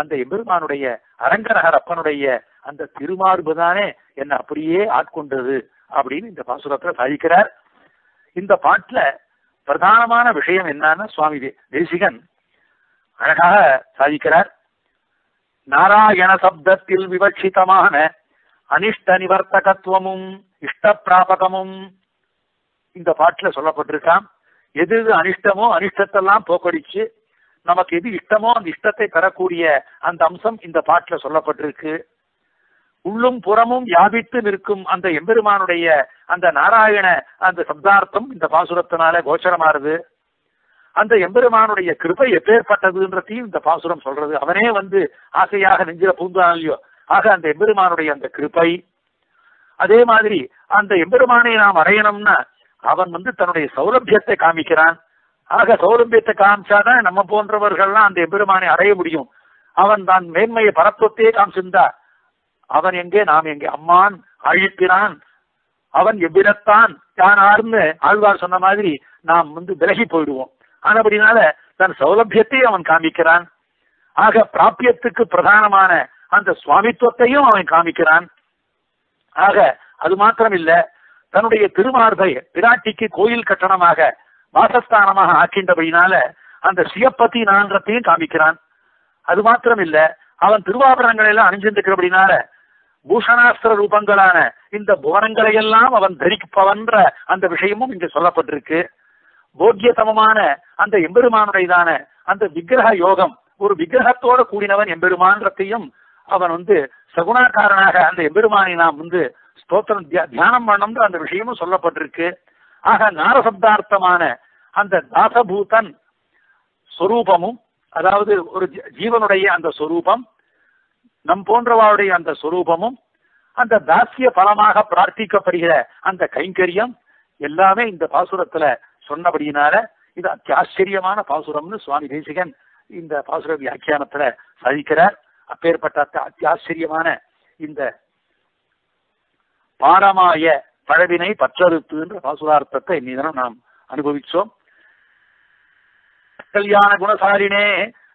அந்த எம்பெருமானுடைய அரங்கநகர் அப்பனுடைய அந்த திருமார்புதானே என்ன அப்படியே ஆட்கொண்டது அப்படின்னு இந்த பாசுரத்துல சாதிக்கிறார். இந்த பாட்டுல பிரதானமான விஷயம் என்னன்னு சுவாமி தேசிகன் அழகாக சாதிக்கிறார். நாராயண சப்தத்தில் விவட்சிதமான அனிஷ்ட நிவர்த்தகத்துவமும் இஷ்ட பிராபகமும் இந்த பாட்டுல சொல்லப்பட்டிருக்கான். எது எது அனிஷ்டமோ அனிஷ்டத்தெல்லாம் போக்கடிச்சு நமக்கு எது இஷ்டமோ அந்த இஷ்டத்தை பெறக்கூடிய அந்த அம்சம் இந்த பாட்டுல சொல்லப்பட்டிருக்கு. உள்ளும் புறமும் வியாபித்து நிற்கும் அந்த எம்பெருமானுடைய அந்த நாராயண அந்த சப்தார்த்தம் இந்த பாசுரத்தினால கோச்சரமாறுது. அந்த எம்பெருமானுடைய கிருபை எப்பேற்பட்டதுன்றதையும் இந்த பாசுரம் சொல்றது. அவனே வந்து ஆசையாக நெஞ்சில பூந்தாலையோ, ஆக அந்த எம்பெருமானுடைய அந்த கிருபை. அதே மாதிரி அந்த எம்பெருமானை நாம் அடையணும்னா அவன் வந்து தன்னுடைய சௌலபியத்தை காமிக்கிறான். ஆக சௌலபியத்தை காமிச்சாதான் நம்ம போன்றவர்கள்லாம் அந்த எம்பெருமானை அடைய முடியும். அவன் தான் மேன்மையை பரத்துவத்தையே காமிச்சிருந்தா அவன் எங்கே நாம் எங்கே, அம்மான் அழிக்கிறான் அவன் எவ்விடத்தான் தானார்னு ஆழ்வார் சொன்ன மாதிரி நாம் வந்து விலகி போயிடுவோம். ஆனபடினால தன் சௌலபியத்தை அவன் காமிக்கிறான். ஆக பிராபியத்துக்கு பிரதானமான அந்த சுவாமித்துவத்தையும் அவன் காமிக்கிறான். ஆக அது மாத்திரம் இல்ல, தன்னுடைய திருமார்பை பிராட்டிக்கு கோயில் கட்டணமாக வாசஸ்தானமாக ஆக்கின்றபடினால அந்த சுயப்பதி நான்றத்தையும் காமிக்கிறான். அது மாத்திரம் இல்ல, அவன் திருவாபரணங்களை எல்லாம் அணிஞ்சிருக்கிறபடினால பூஷணாஸ்திர ரூபங்களான இந்த புவனங்களை எல்லாம் அவன் தரிப்பவன்ற அந்த விஷயமும் இங்கு சொல்லப்பட்டிருக்கு. போக்கியதமமான அந்த எம்பெருமானுடையதான அந்த விக்கிரக யோகம், ஒரு விக்கிரகத்தோட கூடினவன் எம்பெருமான்றத்தையும் அவன் வந்து சகுணாக்காரனாக அந்த எம்பெருமானை நாம் வந்து ஸ்தோத்திரம் தியானம் பண்ணம்ன்ற அந்த விஷயமும் சொல்லப்பட்டிருக்கு. ஆக நாரசப்தார்த்தமான அந்த தாசபூதன் சொரூபமும், அதாவது ஒரு ஜீவனுடைய அந்த சொரூபம், நம் போன்றவாருடைய அந்த சொரூபமும், அந்த தாசிய பலமாக பிரார்த்திக்கப்படுகிற அந்த கைங்கரியம் எல்லாமே இந்த பாசுரத்துல சொன்னபடியினால இது அத்தியாச்சரியமான பாசுரம்னு சுவாமி தேசிகன் இந்த பாசுர வியாக்கியானத்துல சாதிக்கிறார். அப்பேற்பட்ட அத்தியாச்சரியமான இந்த பாரமாய பழவினை பற்றறுத்துன்ற பாசுரார்த்தத்தை இன்னும் நாம் அனுபவிச்சோம். கல்யாண குணசாரிணே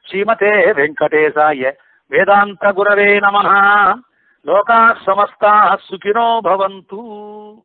ஸ்ரீமதே வெங்கடேசாய வேதாந்த குரவே நமஹ. லோகா சமஸ்தா சுகினோ பவந்து.